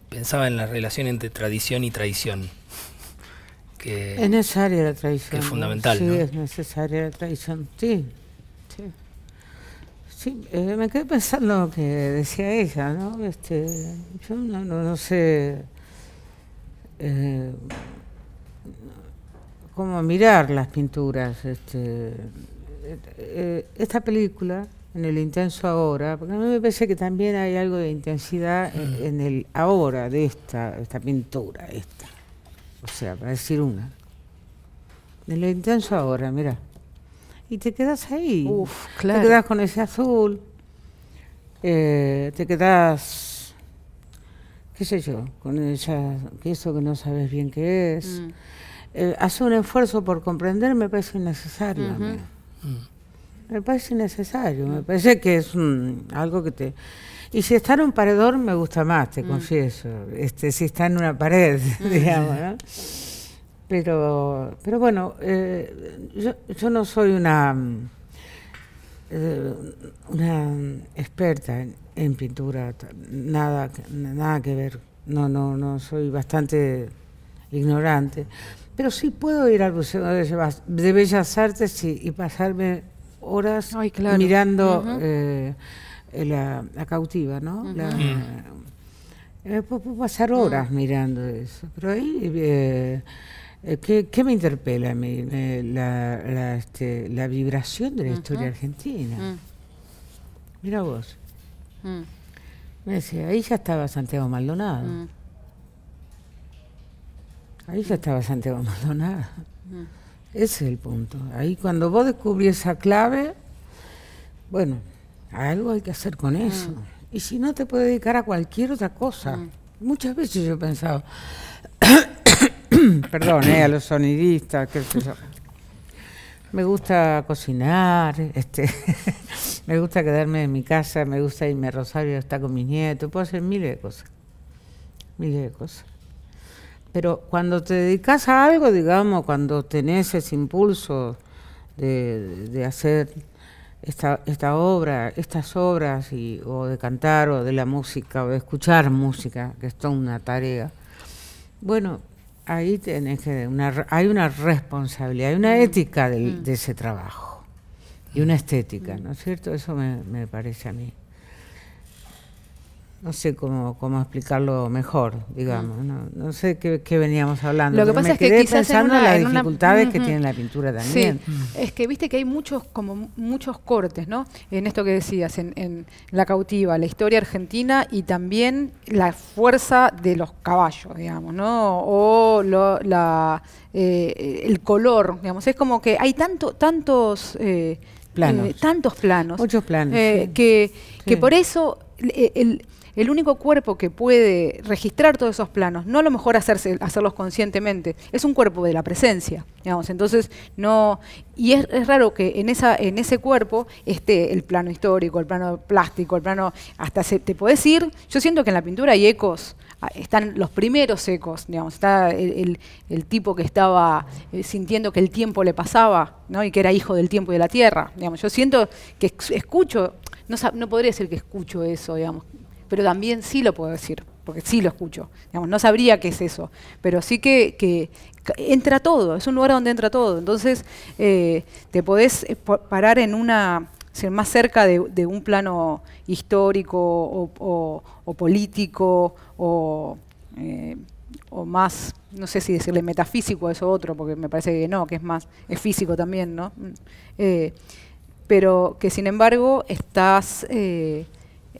Pensaba en la relación entre tradición y traición. Que es necesaria la traición. Que es fundamental, sí, ¿no? Es necesaria la traición, sí, sí. Sí, eh, me quedé pensando lo que decía ella, ¿no? Este, yo no, no, no sé eh, cómo mirar las pinturas. Este, eh, esta película, en el intenso ahora, porque a mí me parece que también hay algo de intensidad en, en el ahora de esta, esta pintura, esta. O sea, para decir una. En lo intenso ahora, mirá. Y te quedas ahí, Uf, claro. te quedas con ese azul, eh, te quedas, qué sé yo, con esa, eso que no sabes bien qué es. Mm. Eh, hacer un esfuerzo por comprender me parece innecesario. Uh-huh. me. Mm. me parece innecesario, me parece que es un, algo que te... Y si está en un paredón me gusta más, te mm. confieso, este, si está en una pared, digamos, ¿no? Pero, pero bueno, eh, yo, yo no soy una, eh, una experta en, en pintura, nada, nada que ver, no, no, no, soy bastante ignorante, pero sí puedo ir al Museo de Bellas Artes y, y pasarme horas Ay, claro. mirando uh-huh. eh, la, la cautiva, ¿no? Uh-huh. la, eh, puedo pasar horas uh-huh. mirando eso, pero ahí... Eh, ¿Qué, ¿Qué me interpela a mí? Eh, la, la, este, la vibración de la uh-huh. historia argentina. Uh-huh. Mira vos. Uh-huh. Me decía, ahí ya estaba Santiago Maldonado. Uh-huh. Ahí ya estaba Santiago Maldonado. Uh-huh. Ese es el punto. Ahí cuando vos descubrís esa clave, bueno, algo hay que hacer con eso. Uh-huh. Y si no, te puedes dedicar a cualquier otra cosa. Uh-huh. Muchas veces yo he pensado... Perdón, eh, a los sonidistas, qué sé yo. Me gusta cocinar, este, me gusta quedarme en mi casa, me gusta irme a Rosario, estar con mis nietos, puedo hacer miles de cosas, miles de cosas. Pero cuando te dedicas a algo, digamos, cuando tenés ese impulso de, de hacer esta, esta obra, estas obras, y, o de cantar, o de la música, o de escuchar música, que es toda una tarea. Bueno, ahí tenés que, una, hay una responsabilidad, hay una ética del, de ese trabajo, y una estética, ¿no es cierto? Eso me, me parece a mí. No sé cómo, cómo explicarlo mejor, digamos. No, no sé qué, qué veníamos hablando. Lo que pasa me es que quizás pensando en una, las en dificultades una, uh-huh. que tiene la pintura también. Sí. Uh-huh. Es que viste que hay muchos, como muchos cortes, ¿no? En esto que decías, en, en La Cautiva, la historia argentina y también la fuerza de los caballos, digamos, ¿no? O lo, la, eh, el color, digamos. Es como que hay tanto, tantos eh, planos, eh, tantos planos, muchos planos, eh, sí. que, sí. que por eso el, el El único cuerpo que puede registrar todos esos planos, no a lo mejor hacerse, hacerlos conscientemente, es un cuerpo de la presencia, digamos. Entonces, no. Y es, es raro que en esa, en ese cuerpo esté el plano histórico, el plano plástico, el plano. Hasta se, te podés ir. Yo siento que en la pintura hay ecos. Están los primeros ecos, digamos, está el, el, el tipo que estaba eh, sintiendo que el tiempo le pasaba, ¿no? Y que era hijo del tiempo y de la tierra, digamos. Yo siento que escucho, no, no podría decir que escucho eso, digamos, pero también sí lo puedo decir, porque sí lo escucho, digamos, no sabría qué es eso, pero sí que, que entra todo, es un lugar donde entra todo, entonces eh, te podés parar en una, ser más cerca de, de un plano histórico o, o, o político o, eh, o más, no sé si decirle metafísico a eso otro, porque me parece que no, que es más, es físico también, ¿no? Eh, pero que sin embargo estás... Eh,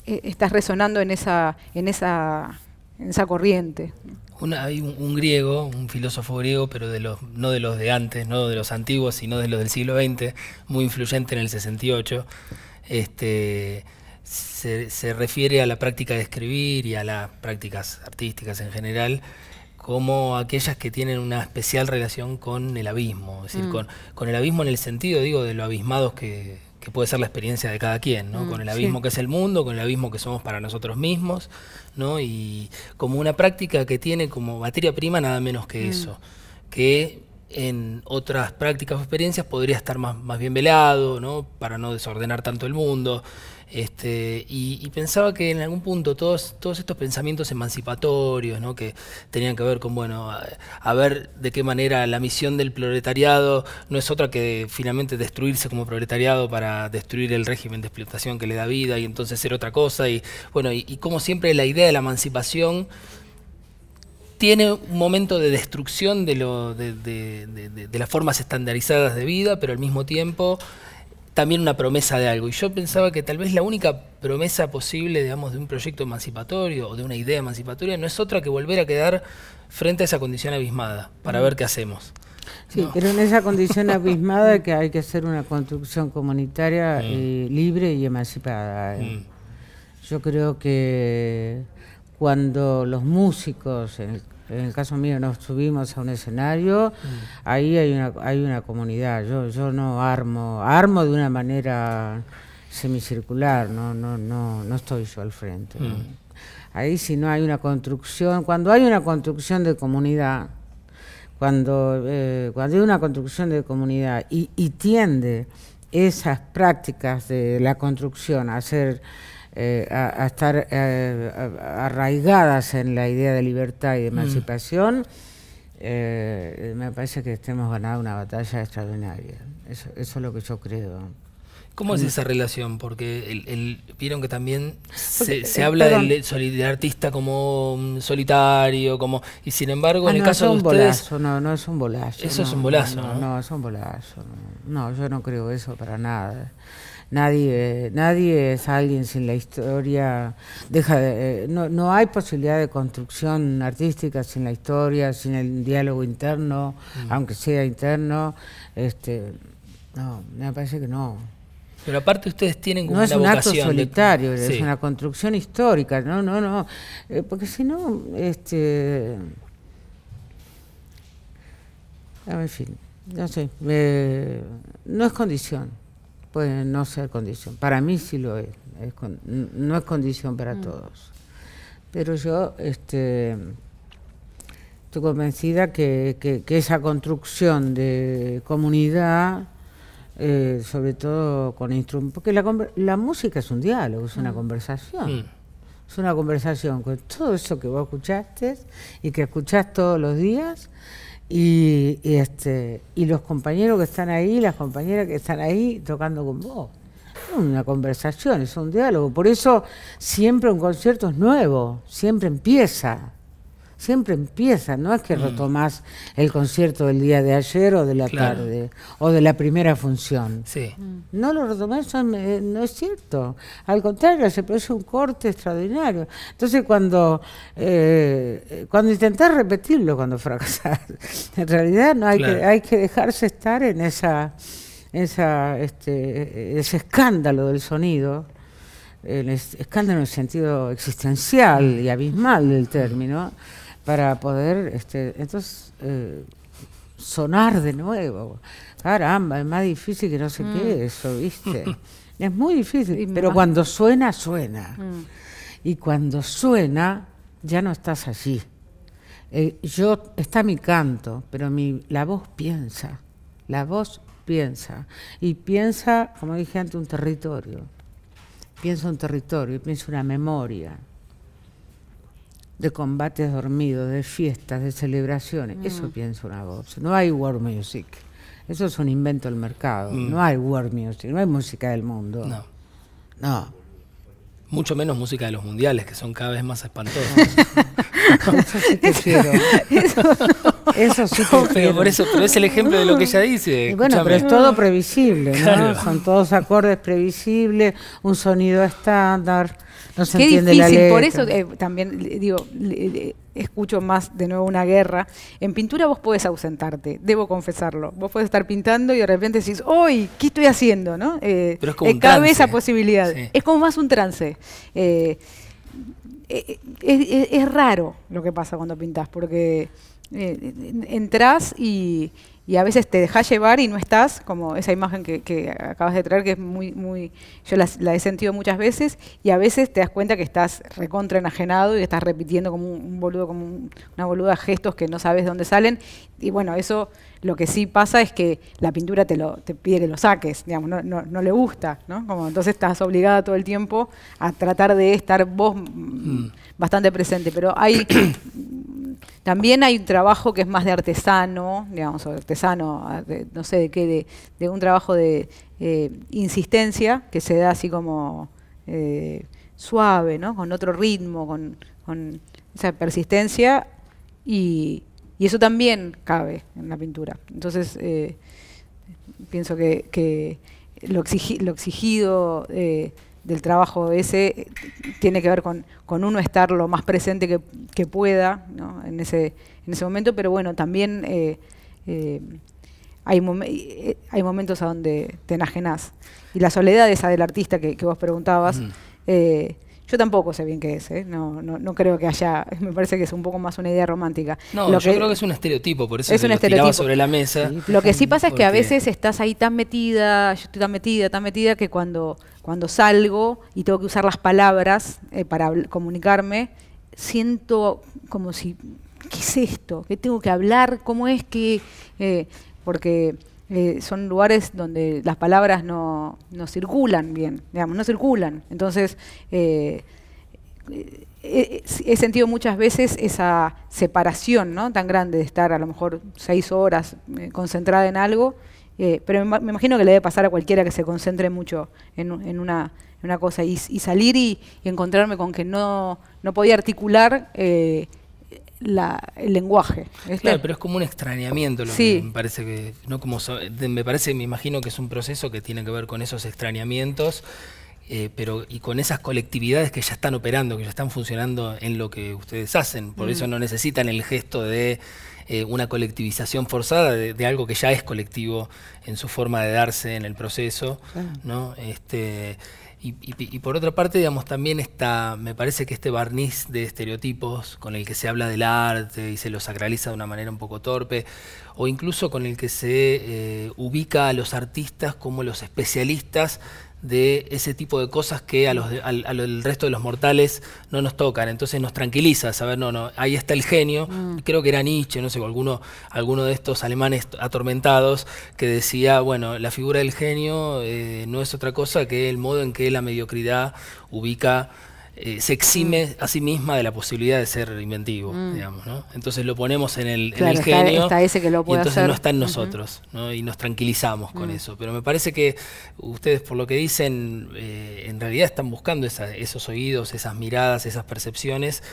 estás resonando en esa, en esa, en esa corriente. Una, hay un, un griego, un filósofo griego, pero de los, no de los de antes, no de los antiguos, sino de los del siglo veinte, muy influyente en el sesenta y ocho, este, se, se refiere a la práctica de escribir y a las prácticas artísticas en general como aquellas que tienen una especial relación con el abismo, es decir, mm. con, con el abismo en el sentido, digo, de lo abismados que... que puede ser la experiencia de cada quien, ¿no? Mm, con el abismo sí. que es el mundo, con el abismo que somos para nosotros mismos, ¿no? Y como una práctica que tiene como materia prima nada menos que mm. eso, que en otras prácticas o experiencias podría estar más, más bien velado, ¿no? Para no desordenar tanto el mundo. Este, y, y pensaba que en algún punto todos, todos estos pensamientos emancipatorios, ¿no? Que tenían que ver con, bueno, a, a ver de qué manera la misión del proletariado no es otra que finalmente destruirse como proletariado para destruir el régimen de explotación que le da vida y entonces ser otra cosa. Y bueno, y, y como siempre la idea de la emancipación tiene un momento de destrucción de, lo, de, de, de, de, de las formas estandarizadas de vida, pero al mismo tiempo... también una promesa de algo. Y yo pensaba que tal vez la única promesa posible, digamos, de un proyecto emancipatorio o de una idea emancipatoria no es otra que volver a quedar frente a esa condición abismada para ver qué hacemos. Sí, no. Pero en esa condición abismada que hay que hacer una construcción comunitaria mm. eh, libre y emancipada. Mm. Yo creo que cuando los músicos, en el, en el caso mío, nos subimos a un escenario, mm. ahí hay una, hay una comunidad. Yo, yo no armo, armo de una manera semicircular, no, no, no, no estoy yo al frente. Mm. ¿No? Ahí si no hay una construcción, cuando hay una construcción de comunidad, cuando, eh, cuando hay una construcción de comunidad y, y tiende esas prácticas de la construcción a ser... Eh, a, a estar eh, arraigadas en la idea de libertad y de emancipación, mm. eh, me parece que hemos ganado una batalla extraordinaria. Eso, eso es lo que yo creo. ¿Cómo es esa relación? Porque el, el, vieron que también se, Porque, se eh, habla perdón. del, del artista como um, solitario, como y sin embargo ah, en no, el caso es un de ustedes... Bolazo, no, no es un bolazo. Eso no, es un bolazo, ¿no? No, no, es un bolazo. No, yo no creo eso para nada. Nadie, nadie es alguien sin la historia, deja de, eh, no, no hay posibilidad de construcción artística sin la historia, sin el diálogo interno, mm. aunque sea interno, este, no, me parece que no. Pero aparte ustedes tienen como no una vocación. No es un acto solitario, de... sí. es una construcción histórica, no, no, no, eh, porque si no, este, en fin, no sé, eh, no es condición. Puede no ser condición. Para mí sí lo es. es con, no es condición para mm. todos. Pero yo este, estoy convencida que, que, que esa construcción de comunidad eh, sobre todo con instrumentos, porque la, la música es un diálogo, es una mm. conversación. Mm. Es una conversación con todo eso que vos escuchaste y que escuchás todos los días, y, y, este, y los compañeros que están ahí, las compañeras que están ahí tocando con vos. Es una conversación, es un diálogo. Por eso siempre un concierto es nuevo, siempre empieza. Siempre empieza, no es que mm. retomás el concierto del día de ayer o de la claro. tarde, o de la primera función. Sí. No lo retomás, no es cierto. Al contrario, se produce un corte extraordinario. Entonces, cuando, eh, cuando intentás repetirlo, cuando fracasás, en realidad no hay, claro. que, hay que dejarse estar en esa, esa, este, ese escándalo del sonido, el escándalo en el sentido existencial y abismal del término, para poder este, entonces eh, sonar de nuevo. Caramba, es más difícil que no sé mm. qué eso, ¿viste? Es muy difícil, y pero más. Cuando suena, suena. Mm. Y cuando suena, ya no estás allí. Eh, yo, está mi canto, pero mi, la voz piensa, la voz piensa. Y piensa, como dije antes, un territorio. Piensa un territorio, piensa una memoria de combates dormidos, de fiestas, de celebraciones. Mm. Eso piensa una voz. No hay world music. Eso es un invento del mercado. Mm. No hay world music, no hay música del mundo. No. No. Mucho menos música de los mundiales, que son cada vez más espantosos. Eso sí te quiero. Eso, eso sí te no, pero, por eso, pero es el ejemplo de lo que ella dice. Y bueno, escúchame. Pero es todo previsible, ¿no? Claro. Son todos acordes previsibles, un sonido estándar, no se Qué entiende difícil. La letra. Por eso eh, también, digo, le, le, escucho más de nuevo una guerra. En pintura vos podés ausentarte, debo confesarlo. Vos podés estar pintando y de repente decís, ¡uy! ¿Qué estoy haciendo? ¿No? Eh, pero es como eh, un cabe trance. Esa posibilidad. Sí. Es como más un trance. Eh, eh, es, es, es raro lo que pasa cuando pintás, porque eh, entras y, y a veces te dejás llevar y no estás, como esa imagen que, que acabas de traer, que es muy, muy yo la, la he sentido muchas veces, y a veces te das cuenta que estás recontra enajenado y estás repitiendo como un, un boludo, como un, una boluda gestos que no sabes de dónde salen, y bueno, eso lo que sí pasa es que la pintura te, lo, te pide que lo saques, digamos, no, no, no le gusta, ¿no? Como, entonces estás obligada todo el tiempo a tratar de estar vos mm. bastante presente, pero hay... También hay un trabajo que es más de artesano, digamos, o artesano, de, no sé de qué, de, de un trabajo de eh, insistencia que se da así como eh, suave, ¿no? Con otro ritmo, con, con esa persistencia y, y eso también cabe en la pintura. Entonces, eh, pienso que, que lo, exigi lo exigido... Eh, del trabajo ese tiene que ver con, con uno estar lo más presente que, que pueda, ¿no? en, ese, en ese momento, pero bueno, también eh, eh, hay, mom hay momentos a donde te enajenás. Y la soledad esa del artista que, que vos preguntabas, mm. eh, yo tampoco sé bien qué es, ¿eh? no, no, no creo que haya, me parece que es un poco más una idea romántica. No, lo yo que, creo que es un estereotipo, por eso es un lo estereotipo. Tiraba sobre la mesa. Sí, lo que sí pasa es que a veces estás ahí tan metida, yo estoy tan metida, tan metida, que cuando, cuando salgo y tengo que usar las palabras eh, para comunicarme, siento como si, ¿qué es esto? ¿Qué tengo que hablar? ¿Cómo es que...? Eh, porque... Eh, son lugares donde las palabras no, no circulan bien, digamos, no circulan. Entonces, eh, eh, eh, he sentido muchas veces esa separación, ¿no? Tan grande de estar a lo mejor seis horas eh, concentrada en algo, eh, pero me, me imagino que le debe pasar a cualquiera que se concentre mucho en, en, una, en una cosa y, y salir y, y encontrarme con que no, no podía articular eh, La, el lenguaje. ¿Este? Claro, pero es como un extrañamiento lo sí. que me parece que, ¿no? Como me parece, me imagino que es un proceso que tiene que ver con esos extrañamientos eh, pero y con esas colectividades que ya están operando, que ya están funcionando en lo que ustedes hacen. Por mm. eso no necesitan el gesto de eh, una colectivización forzada de, de algo que ya es colectivo en su forma de darse en el proceso. Claro. ¿No? Este, Y, y, y por otra parte, digamos, también está, me parece que este barniz de estereotipos con el que se habla del arte y se lo sacraliza de una manera un poco torpe, o incluso con el que se eh, ubica a los artistas como los especialistas de ese tipo de cosas que a los de, al, al resto de los mortales no nos tocan. Entonces nos tranquiliza saber, no, no, ahí está el genio. Mm. Creo que era Nietzsche, no sé, alguno, alguno de estos alemanes atormentados que decía, bueno, la figura del genio eh, no es otra cosa que el modo en que la mediocridad ubica, eh, se exime a sí misma de la posibilidad de ser inventivo, mm. digamos, ¿no? Entonces lo ponemos en el, claro, en el genio, está, está ese que lo puede y entonces hacer. No está en nosotros, uh-huh. ¿no? Y nos tranquilizamos con mm. eso. Pero me parece que ustedes, por lo que dicen, eh, en realidad están buscando esa, esos oídos, esas miradas, esas percepciones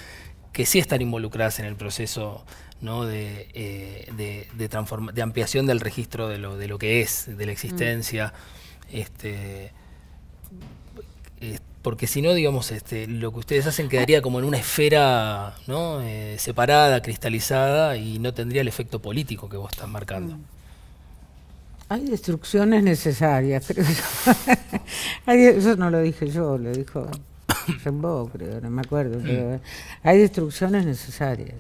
que sí están involucradas en el proceso, ¿no? de, eh, de, de, transforma de ampliación del registro de lo, de lo que es, de la existencia. Mm. Este, este, Porque si no, digamos, este, lo que ustedes hacen quedaría como en una esfera, ¿no? eh, separada, cristalizada, y no tendría el efecto político que vos estás marcando. Hay destrucciones necesarias, creo yo. Eso no lo dije yo, lo dijo Rimbaud, creo, no me acuerdo. Pero hay destrucciones necesarias.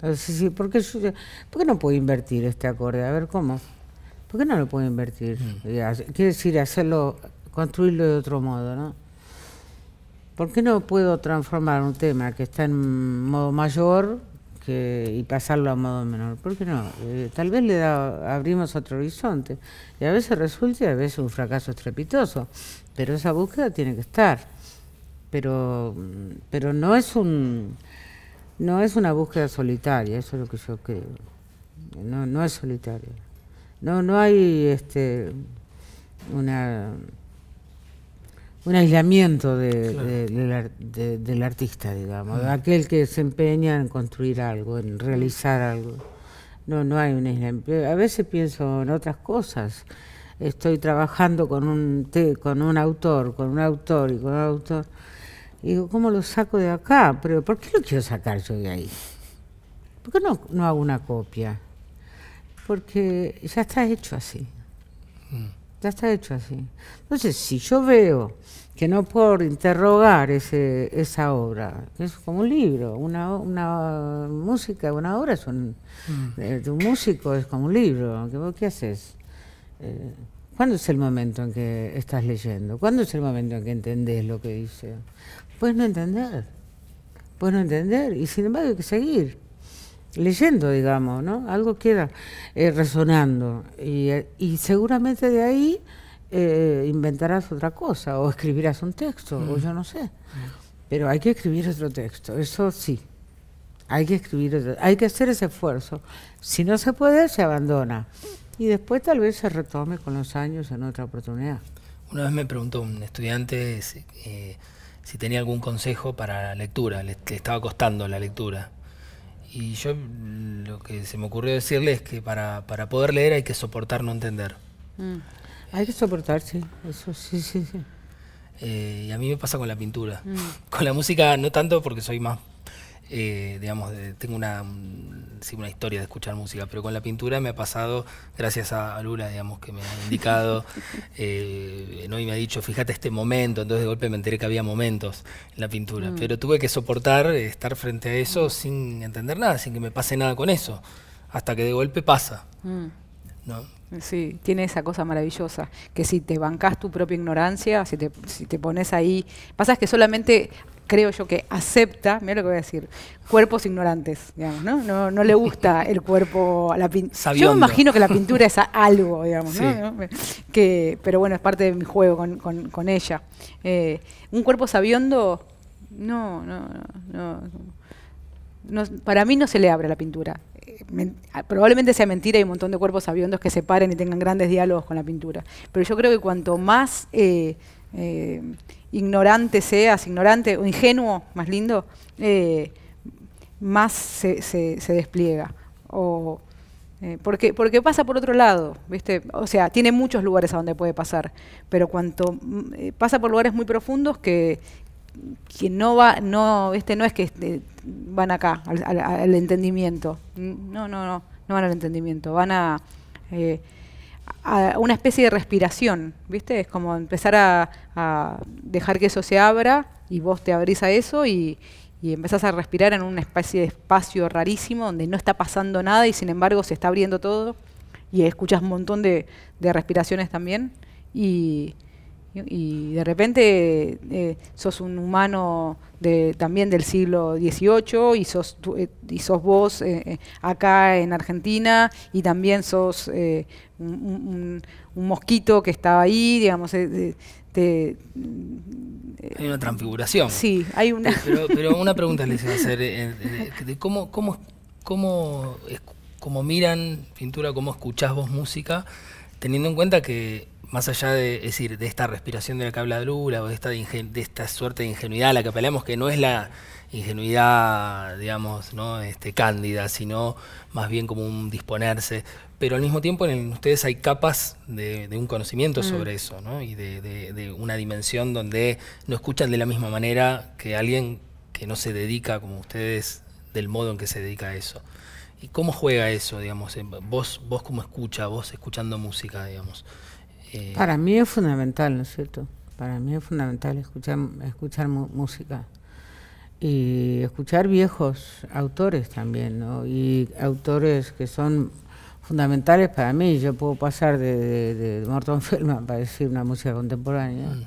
Entonces, sí, ¿por qué, yo, ¿por qué no puedo invertir este acorde? A ver, ¿cómo? ¿Por qué no lo puedo invertir? Quiere decir, hacerlo, construirlo de otro modo, ¿no? ¿Por qué no puedo transformar un tema que está en modo mayor que, y pasarlo a modo menor? ¿Por qué no? Eh, tal vez le da, abrimos otro horizonte. Y a veces resulta y a veces un fracaso estrepitoso. Pero esa búsqueda tiene que estar. Pero, pero no es un, no es una búsqueda solitaria, eso es lo que yo creo. No, no es solitaria. No, no hay este, una... un aislamiento de, claro. de, de, de, del artista, digamos, de aquel que se empeña en construir algo, en realizar algo. No, no hay un aislamiento. A veces pienso en otras cosas. Estoy trabajando con un, te, con un autor, con un autor y con un autor. Y digo, ¿cómo lo saco de acá? Pero ¿por qué lo quiero sacar yo de ahí? ¿Por qué no, no hago una copia? Porque ya está hecho así. Mm. Ya está hecho así. Entonces, si yo veo que no puedo interrogar ese, esa obra, es como un libro, una, una música, una obra es un, mm. eh, un músico, es como un libro. ¿Qué, qué haces? Eh, ¿Cuándo es el momento en que estás leyendo? ¿Cuándo es el momento en que entendés lo que dice? Puedes no entender, puedes no entender, y sin embargo hay que seguir leyendo, digamos, ¿no? Algo queda eh, resonando y, y seguramente de ahí eh, inventarás otra cosa o escribirás un texto, mm. o yo no sé. Mm. Pero hay que escribir otro texto, eso sí. Hay que escribir otro, hay que hacer ese esfuerzo. Si no se puede, se abandona. Y después tal vez se retome con los años en otra oportunidad. Una vez me preguntó un estudiante eh, si tenía algún consejo para la lectura, le, le estaba costando la lectura. Y yo lo que se me ocurrió decirle es que para, para poder leer hay que soportar no entender. Mm. Hay que soportar, sí. Eso, sí, sí, sí. Eh, y a mí me pasa con la pintura. Mm. Con la música no tanto porque soy más, eh, digamos, de, tengo una, sí, una historia de escuchar música, pero con la pintura me ha pasado, gracias a Lula, digamos, que me ha indicado, eh, ¿no? y me ha dicho, fíjate este momento, entonces de golpe me enteré que había momentos en la pintura, mm. pero tuve que soportar eh, estar frente a eso mm. sin entender nada, sin que me pase nada con eso, hasta que de golpe pasa. Mm. ¿No? Sí, tiene esa cosa maravillosa, que si te bancás tu propia ignorancia, si te, si te pones ahí, pasa que solamente... creo yo que acepta, mira lo que voy a decir, cuerpos ignorantes, digamos, ¿no? No, no le gusta el cuerpo a la pintura. Yo me imagino que la pintura es algo, digamos, sí. ¿no? Que, pero bueno, es parte de mi juego con, con, con ella. Eh, un cuerpo sabiondo, no, no, no, no, no, para mí no se le abre a la pintura. Me, probablemente sea mentira, hay un montón de cuerpos sabiondos que se paren y tengan grandes diálogos con la pintura. Pero yo creo que cuanto más... Eh, eh, ignorante seas, ignorante o ingenuo, más lindo, eh, más se, se, se despliega. O, eh, porque, porque pasa por otro lado, ¿viste? O sea, tiene muchos lugares a donde puede pasar, pero cuanto eh, pasa por lugares muy profundos que, que no va, no, ¿viste? No es que eh, van acá, al, al, al entendimiento. No, no, no, no van al entendimiento, van a... Eh, a una especie de respiración, ¿viste? Es como empezar a, a dejar que eso se abra y vos te abrís a eso y, y empezás a respirar en una especie de espacio rarísimo donde no está pasando nada y sin embargo se está abriendo todo y escuchas un montón de, de respiraciones también y, Y de repente eh, sos un humano de, también del siglo dieciocho y sos, tu, eh, y sos vos eh, acá en Argentina y también sos eh, un, un, un mosquito que estaba ahí, digamos. Eh, te, eh, hay una transfiguración. Sí, hay una... Pero, pero una pregunta les iba a hacer. Eh, eh, de ¿Cómo, cómo, cómo, cómo miran pintura, cómo escuchás vos música, teniendo en cuenta que más allá de, es decir, de esta respiración de la que habla Drula, o de esta, de, ingen, de esta suerte de ingenuidad a la que apelamos, que no es la ingenuidad, digamos, ¿no? este, cándida, sino más bien como un disponerse, pero al mismo tiempo en el, ustedes hay capas de, de un conocimiento mm. sobre eso, ¿no? Y de, de, de una dimensión donde no escuchan de la misma manera que alguien que no se dedica como ustedes, del modo en que se dedica a eso. ¿Y cómo juega eso, digamos? Vos, vos como escucha, vos escuchando música, digamos. Eh. Para mí es fundamental, ¿no es cierto? Para mí es fundamental escuchar, escuchar mu música y escuchar viejos autores también, ¿no? Y autores que son fundamentales para mí. Yo puedo pasar de, de, de Morton Feldman, para decir una música contemporánea, mm.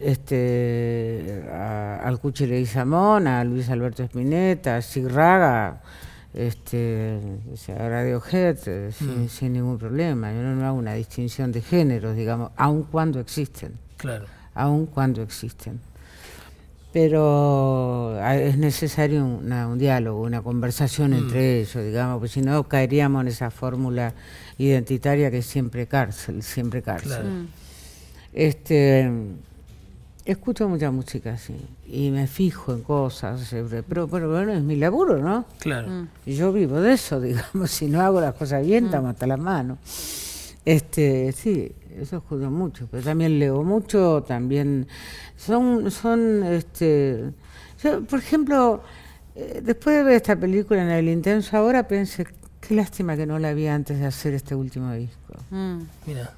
este, a, al Cuchi Leguizamón, a Luis Alberto Spinetta, a Sirraga, Este, Radiohead, mm. sin, sin ningún problema. Yo no, no hago una distinción de géneros, digamos, aun cuando existen. Claro. Aun cuando existen. Pero es necesario una, un diálogo, una conversación mm. entre ellos, digamos, porque si no caeríamos en esa fórmula identitaria que es siempre cárcel, siempre cárcel. Claro. Mm. Este, escucho mucha música, sí, y me fijo en cosas, pero, pero bueno, es mi laburo, ¿no? Claro. Mm. Yo vivo de eso, digamos, si no hago las cosas bien, estamos mm. hasta las manos. Este, sí, eso escucho mucho, pero también leo mucho, también son, son, este, yo, por ejemplo, después de ver esta película en el Intenso Ahora, pensé, qué lástima que no la vi antes de hacer este último disco. Mm. Mira.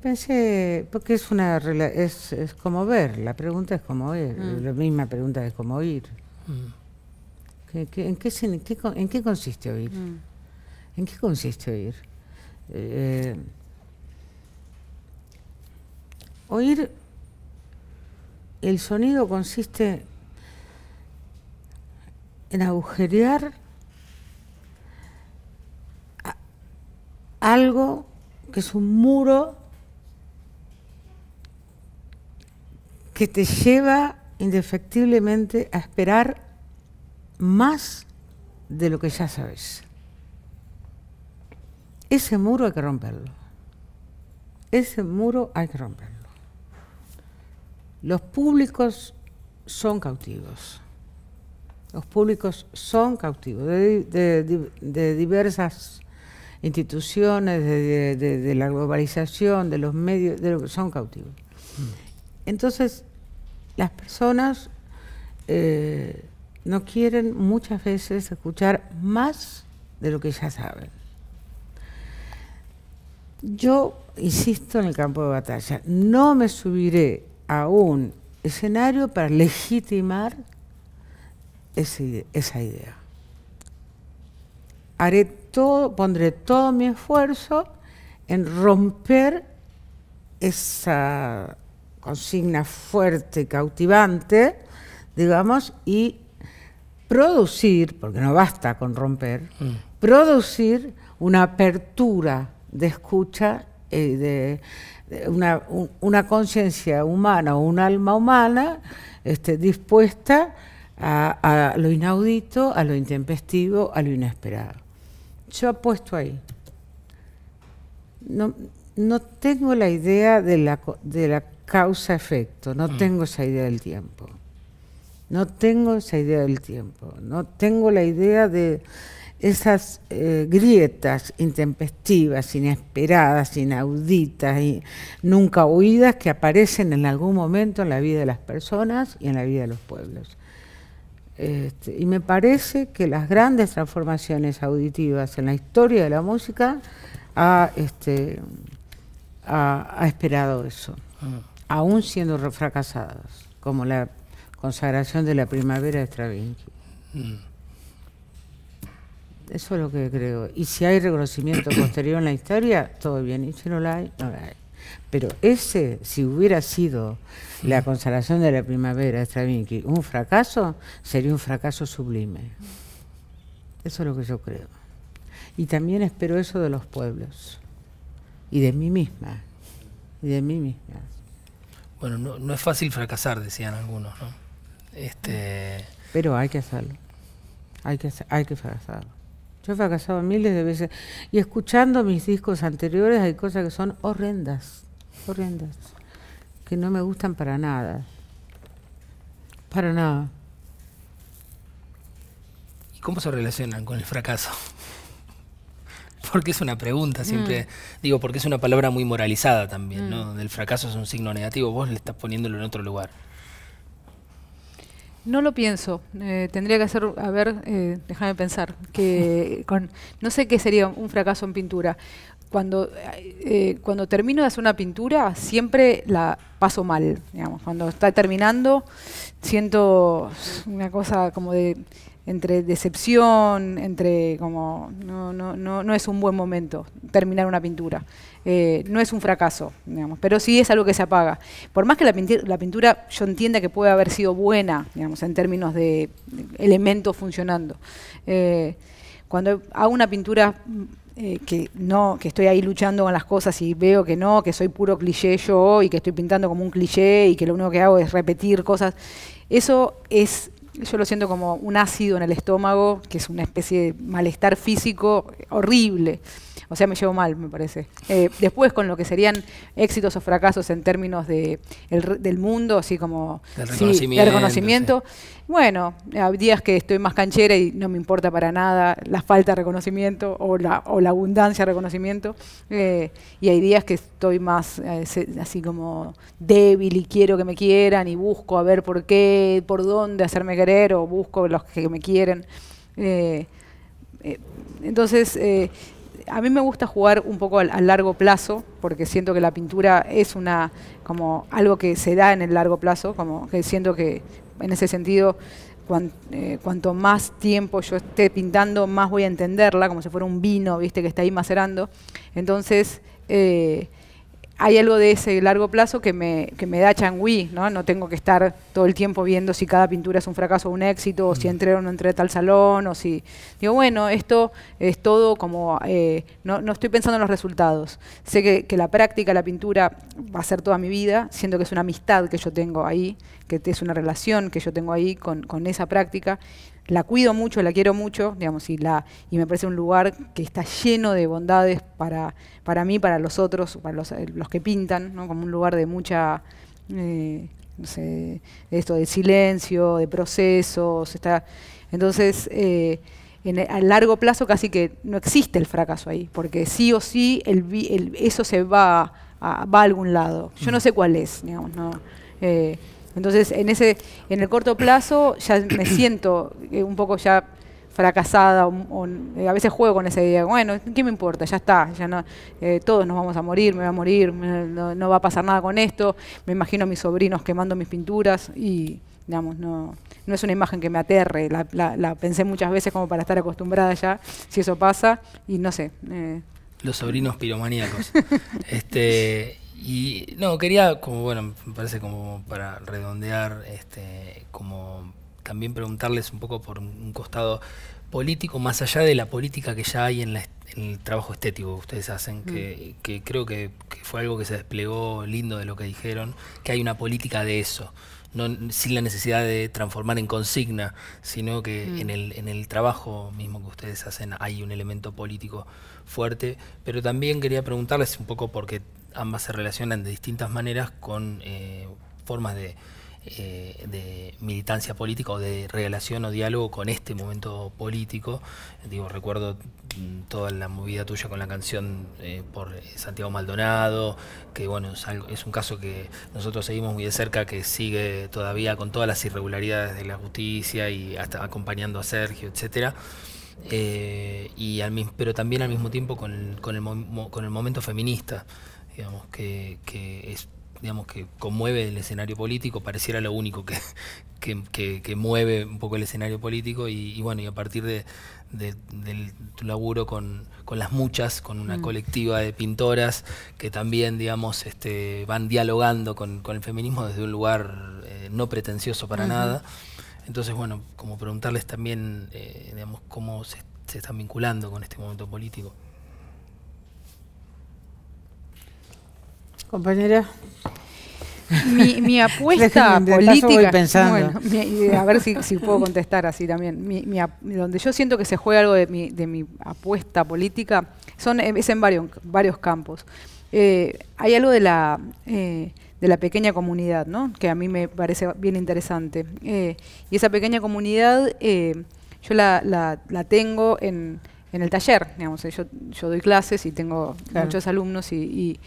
Pensé, porque es una es, es como ver, la pregunta es como ver, mm. la misma pregunta es como oír. Mm. ¿Qué, qué, en, qué, en, qué, ¿En qué consiste oír? Mm. ¿En qué consiste oír? Eh, oír, el sonido consiste en agujerear a, algo que es un muro que te lleva indefectiblemente a esperar más de lo que ya sabes. Ese muro hay que romperlo. Ese muro hay que romperlo. Los públicos son cautivos. Los públicos son cautivos de, de, de, de diversas instituciones, de, de, de la globalización, de los medios, de lo que son cautivos. Mm. Entonces, las personas eh, no quieren muchas veces escuchar más de lo que ya saben. Yo insisto en el campo de batalla, no me subiré a un escenario para legitimar ese, esa idea. Haré todo, pondré todo mi esfuerzo en romper esa consigna fuerte y cautivante, digamos, y producir, porque no basta con romper, mm. producir una apertura de escucha, eh, de, de una, un, una conciencia humana o un alma humana este, dispuesta a, a lo inaudito, a lo intempestivo, a lo inesperado. Yo apuesto ahí. No, no tengo la idea de la, de la causa-efecto, no mm. tengo esa idea del tiempo. No tengo esa idea del tiempo, no tengo la idea de esas eh, grietas intempestivas, inesperadas, inauditas, y nunca oídas que aparecen en algún momento en la vida de las personas y en la vida de los pueblos. Este, y me parece que las grandes transformaciones auditivas en la historia de la música ha, este, ha, ha esperado eso, mm. aún siendo fracasadas, como la consagración de la primavera de Stravinsky. Mm. Eso es lo que creo. Y si hay reconocimiento posterior en la historia, todo bien. Y si no la hay, no la hay. Pero ese, si hubiera sido La Consolación de la Primavera de Stravinsky un fracaso, sería un fracaso sublime. Eso es lo que yo creo. Y también espero eso de los pueblos. Y de mí misma. Y de mí misma. Bueno, no, no es fácil fracasar, decían algunos, ¿no? Este... Pero hay que hacerlo. Hay que, hay que fracasarlo. Yo he fracasado miles de veces. Y escuchando mis discos anteriores hay cosas que son horrendas. Horrendas. Que no me gustan para nada. Para nada. ¿Y cómo se relacionan con el fracaso? Porque es una pregunta, siempre mm. digo, porque es una palabra muy moralizada también, mm. ¿no? Del fracaso es un signo negativo, vos le estás poniéndolo en otro lugar. No lo pienso, eh, tendría que hacer, a ver, eh, déjame pensar, que con, no sé qué sería un fracaso en pintura. Cuando, eh, cuando termino de hacer una pintura, siempre la paso mal, digamos. Cuando está terminando, siento una cosa como de... entre decepción, entre como no, no, no, no es un buen momento terminar una pintura. Eh, no es un fracaso, digamos, pero sí es algo que se apaga. Por más que la pintura, la pintura yo entienda que puede haber sido buena, digamos, en términos de elementos funcionando. Eh, cuando hago una pintura eh, que no, que estoy ahí luchando con las cosas y veo que no, que soy puro cliché yo y que estoy pintando como un cliché y que lo único que hago es repetir cosas, eso es... yo lo siento como un ácido en el estómago, que es una especie de malestar físico horrible. O sea, me llevo mal, me parece. Eh, después, con lo que serían éxitos o fracasos en términos de el, del mundo, así como... del reconocimiento. Sí, de reconocimiento. Sí. Bueno, hay días que estoy más canchera y no me importa para nada la falta de reconocimiento o la, o la abundancia de reconocimiento. Eh, y hay días que estoy más eh, se, así como débil y quiero que me quieran y busco a ver por qué, por dónde hacerme querer o busco los que me quieren. Eh, eh, entonces... Eh, a mí me gusta jugar un poco al, al largo plazo, porque siento que la pintura es una como algo que se da en el largo plazo, como que siento que en ese sentido cuan, eh, cuanto más tiempo yo esté pintando, más voy a entenderla, como si fuera un vino, viste, que está ahí macerando. Entonces eh, hay algo de ese largo plazo que me, que me da changüí, ¿no? No tengo que estar todo el tiempo viendo si cada pintura es un fracaso o un éxito, o mm. si entré o no entré a tal salón, o si... Digo, bueno, esto es todo como... Eh, no, no estoy pensando en los resultados. Sé que, que la práctica, la pintura, va a ser toda mi vida. Siento que es una amistad que yo tengo ahí, que es una relación que yo tengo ahí con, con esa práctica. La cuido mucho, la quiero mucho, digamos, y, la, y me parece un lugar que está lleno de bondades para, para mí, para los otros, para los, los que pintan, ¿no? Como un lugar de mucha, eh, no sé, esto de silencio, de procesos. Está, entonces, eh, en, a largo plazo casi que no existe el fracaso ahí, porque sí o sí el, el, eso se va a, va a algún lado. Yo no sé cuál es, digamos, ¿no? Eh, Entonces, en ese, en el corto plazo ya me siento eh, un poco ya fracasada, o, o, eh, a veces juego con esa idea, bueno, ¿qué me importa? Ya está, ya no, eh, todos nos vamos a morir, me voy a morir, me, no, no va a pasar nada con esto, me imagino a mis sobrinos quemando mis pinturas y, digamos, no, no es una imagen que me aterre, la, la, la pensé muchas veces como para estar acostumbrada ya, si eso pasa, y no sé. Eh. Los sobrinos piromaníacos. este... Y no, quería, como bueno, me parece como para redondear, este, como también preguntarles un poco por un costado político, más allá de la política que ya hay en, la, en el trabajo estético que ustedes hacen, mm. que, que creo que, que fue algo que se desplegó lindo de lo que dijeron, que hay una política de eso, no sin la necesidad de transformar en consigna, sino que mm. en, el, en el trabajo mismo que ustedes hacen hay un elemento político fuerte, pero también quería preguntarles un poco porque ambas se relacionan de distintas maneras con eh, formas de, eh, de militancia política o de relación o diálogo con este momento político. Digo, recuerdo toda la movida tuya con la canción eh, por Santiago Maldonado, que bueno, es, algo, es un caso que nosotros seguimos muy de cerca, que sigue todavía con todas las irregularidades de la justicia y hasta acompañando a Sergio, etcétera. Eh, y al, pero también al mismo tiempo con el, con el, con el momento feminista. Digamos, que, que es digamos, que conmueve el escenario político, pareciera lo único que, que, que, que mueve un poco el escenario político, y, y bueno, y a partir de, de, del laburo con, con las muchas, con una mm. colectiva de pintoras que también, digamos, este, van dialogando con, con el feminismo desde un lugar eh, no pretencioso para uh-huh. nada. Entonces, bueno, como preguntarles también, eh, digamos, cómo se, se están vinculando con este momento político. Compañera. Mi, mi apuesta política, bueno, mi, a ver si, si puedo contestar así también, mi, mi, donde yo siento que se juega algo de mi, de mi apuesta política, son, es en varios, varios campos. Eh, hay algo de la, eh, de la pequeña comunidad, ¿no?, que a mí me parece bien interesante. Eh, y esa pequeña comunidad eh, yo la, la, la tengo en... en el taller, digamos, yo, yo doy clases y tengo claro. muchos alumnos y, y,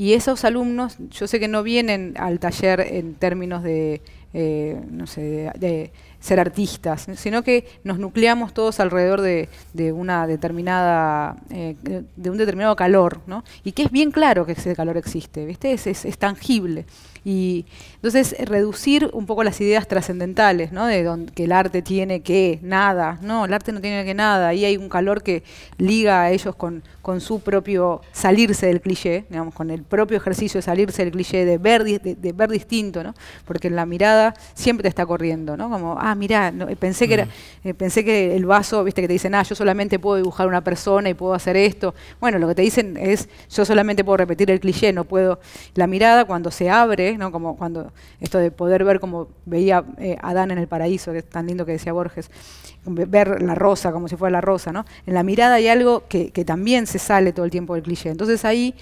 y esos alumnos, yo sé que no vienen al taller en términos de, eh, no sé, de, de ser artistas, sino que nos nucleamos todos alrededor de, de una determinada, eh, de un determinado calor, ¿no? Y que es bien claro que ese calor existe, ¿viste? Es, es, es tangible. Y entonces reducir un poco las ideas trascendentales, ¿no?, de don, que el arte tiene que nada. No, el arte no tiene que nada. Ahí hay un calor que liga a ellos con, con su propio salirse del cliché, digamos, con el propio ejercicio de salirse del cliché, de ver, de, de ver distinto, ¿no? Porque en la mirada siempre te está corriendo, ¿no? Como, ah, mirá, no, pensé, mm. que era, eh, pensé que el vaso, viste, que te dicen, ah, yo solamente puedo dibujar una persona y puedo hacer esto. Bueno, lo que te dicen es, yo solamente puedo repetir el cliché, no puedo. La mirada, cuando se abre, ¿no?, como cuando esto de poder ver como veía eh, Adán en el paraíso, que es tan lindo que decía Borges, ver la rosa como si fuera la rosa, ¿no? En la mirada hay algo que, que también se sale todo el tiempo del cliché. Entonces ahí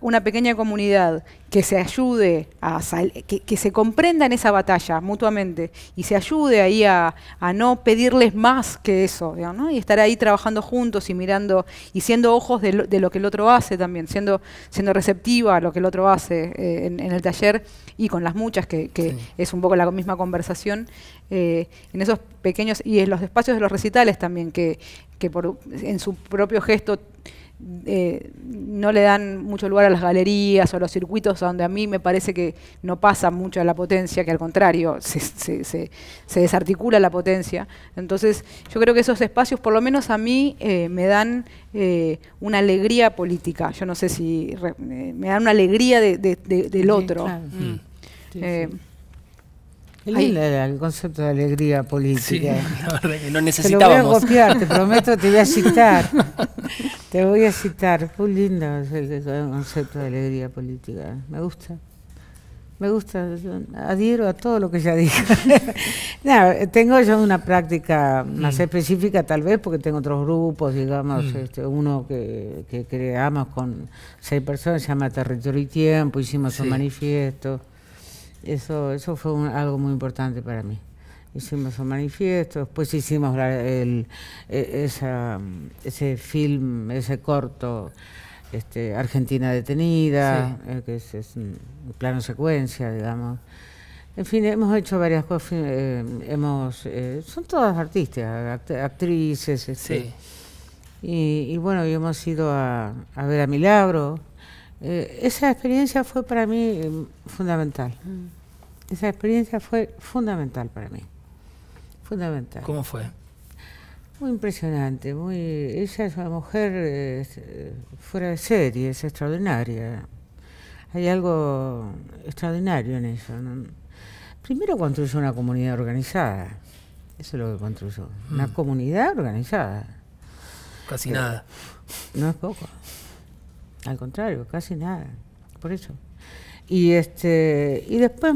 una pequeña comunidad que se ayude, a que, que se comprenda en esa batalla mutuamente y se ayude ahí a, a no pedirles más que eso, digamos, ¿no? Y estar ahí trabajando juntos y mirando y siendo ojos de lo, de lo que el otro hace también, siendo, siendo receptiva a lo que el otro hace eh, en, en el taller y con las muchas, que, que sí. es un poco la misma conversación, eh, en esos pequeños, y en los espacios de los recitales también, que, que por, en su propio gesto, Eh, no le dan mucho lugar a las galerías o a los circuitos, donde a mí me parece que no pasa mucho a la potencia, que al contrario, se, se, se, se desarticula la potencia. Entonces yo creo que esos espacios, por lo menos a mí, eh, me dan eh, una alegría política. Yo no sé si re, eh, me dan una alegría de, de, de, del otro. Sí, claro. mm. sí, eh, sí. El, el concepto de alegría política. Sí, la verdad que no necesitábamos. Te lo voy a copiar, te prometo, te voy a citar. Te voy a citar. Muy lindo el concepto de alegría política. Me gusta. Me gusta. Adhiero a todo lo que ya dije. No, tengo yo una práctica más mm. específica, tal vez, porque tengo otros grupos, digamos, mm. este, uno que, que creamos con seis personas, se llama Territorio y Tiempo, hicimos sí. un manifiesto. Eso, eso fue un, algo muy importante para mí. Hicimos un manifiesto, después hicimos la, el, esa, ese film, ese corto, este, Argentina detenida, sí. eh, que es, es un plano secuencia, digamos. En fin, hemos hecho varias cosas, eh, hemos, eh, son todas artistas, act actrices, este, sí. y, y bueno, y hemos ido a, a ver a Milagro. Eh, esa experiencia fue para mí eh, fundamental. Mm. Esa experiencia fue fundamental para mí. Fundamental. ¿Cómo fue? Muy impresionante. Muy, ella es una mujer eh, fuera de serie, es extraordinaria. Hay algo extraordinario en eso, ¿no? Primero construyó una comunidad organizada. Eso es lo que construyó. Mm. Una comunidad organizada. Casi que, nada. No es poco. Al contrario, casi nada, por eso. Y este y después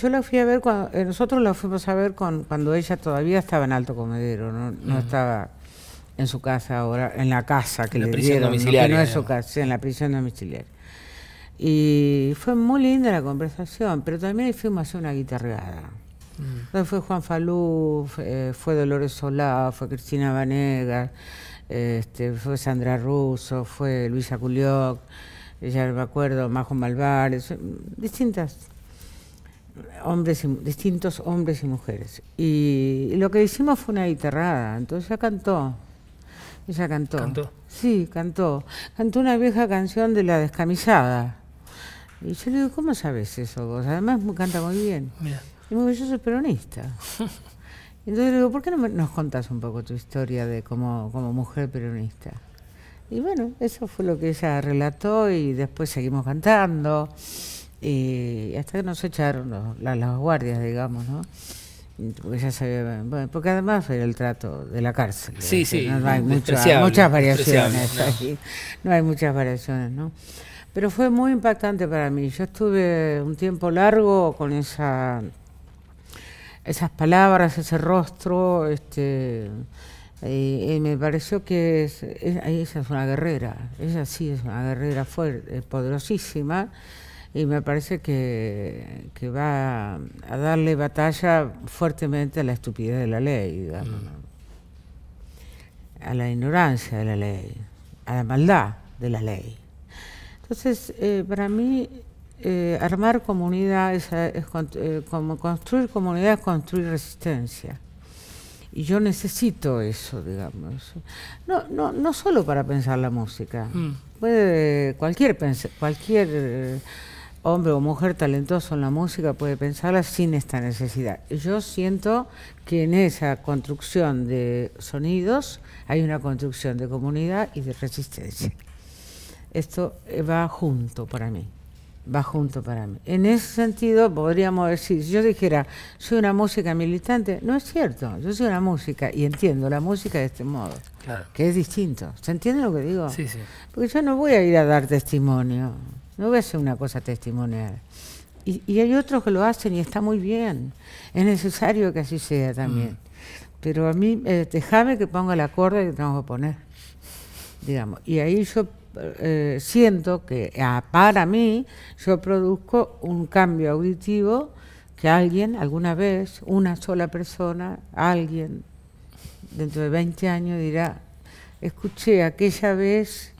yo la fui a ver, cuando, nosotros la fuimos a ver con, cuando ella todavía estaba en Alto Comedero, no, no uh-huh. estaba en su casa ahora, en la casa que la le dieron, domiciliaria, no, que no es su casa, sí, en la prisión domiciliaria. Y fue muy linda la conversación, pero también fuimos a hacer una guitarreada. Uh-huh. Entonces fue Juan Falú, fue, fue Dolores Solá, fue Cristina Vanegas, Este, fue Sandra Russo, fue Luisa Culioc, ya me acuerdo, Majo Malvar, distintas hombres y, distintos hombres y mujeres. Y, y lo que hicimos fue una guitarrada, entonces ella cantó. Ella cantó. ¿Cantó? Sí, cantó. Cantó una vieja canción de La Descamisada. Y yo le digo, ¿cómo sabes eso vos? Además me canta muy bien. Mira. Y me dice, yo soy peronista. Entonces le digo, ¿por qué no me, nos contás un poco tu historia de como, como mujer peronista? Y bueno, eso fue lo que ella relató y después seguimos cantando. Y hasta que nos echaron los, las, las guardias, digamos, ¿no? Porque ya sabía, bueno, porque además era el trato de la cárcel. Sí, sí, no hay mucha, muchas variaciones ahí. No hay muchas variaciones, ¿no? Pero fue muy impactante para mí. Yo estuve un tiempo largo con esa, esas palabras, ese rostro, este, y, y me pareció que es, es, ella es una guerrera, ella sí es una guerrera fuerte, poderosísima, y me parece que, que va a darle batalla fuertemente a la estupidez de la ley, digamos, mm. a la ignorancia de la ley, a la maldad de la ley. Entonces, eh, para mí, eh, armar comunidad es, es, eh, como construir comunidad es construir resistencia. Y yo necesito eso, digamos. No, no, no solo para pensar la música. Mm. Puede cualquier cualquier eh, hombre o mujer talentoso en la música puede pensarla sin esta necesidad. Yo siento que en esa construcción de sonidos hay una construcción de comunidad y de resistencia. Esto va junto para mí, va junto para mí. En ese sentido podríamos decir, si yo dijera, soy una música militante, no es cierto, yo soy una música y entiendo la música de este modo, claro. que es distinto. ¿Se entiende lo que digo? Sí, sí. Porque yo no voy a ir a dar testimonio, no voy a hacer una cosa testimonial. Y, y hay otros que lo hacen y está muy bien, es necesario que así sea también. Mm. Pero a mí, eh, déjame que ponga el acorde que tengo que poner, digamos, y ahí yo... Eh, siento que ah, para mí yo produzco un cambio auditivo que alguien, alguna vez, una sola persona, alguien dentro de veinte años dirá, escuché aquella vez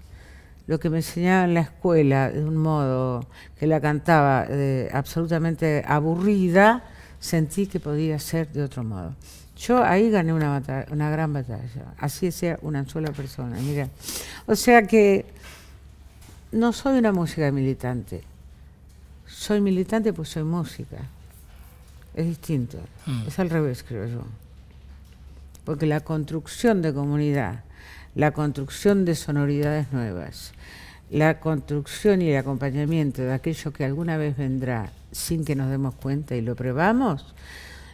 lo que me enseñaba en la escuela de un modo que la cantaba eh, absolutamente aburrida, sentí que podía ser de otro modo. Yo ahí gané una, batalla, una gran batalla, así sea una sola persona, mira. O sea que no soy una música militante, soy militante pues soy música. Es distinto, mm. es al revés creo yo. Porque la construcción de comunidad, la construcción de sonoridades nuevas, la construcción y el acompañamiento de aquello que alguna vez vendrá sin que nos demos cuenta y lo probamos,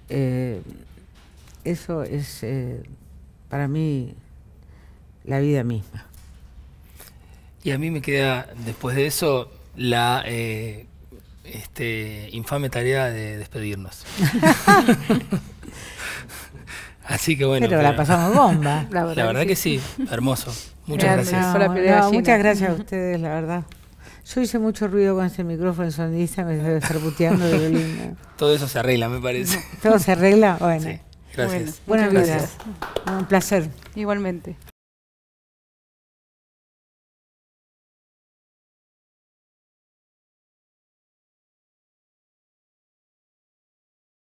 eh, eso es, eh, para mí, la vida misma. Y a mí me queda, después de eso, la eh, este, infame tarea de despedirnos. Así que bueno. Pero, pero la pasamos bomba. La verdad, la verdad que, sí. que sí, hermoso. Muchas gracias. gracias. No, no, muchas gracias a ustedes, la verdad. Yo hice mucho ruido con este micrófono sonidista, me debe estar puteando de violín. Todo eso se arregla, me parece. Todo se arregla, bueno. Sí. Gracias. Bueno, buenas vidas. Un placer. Igualmente.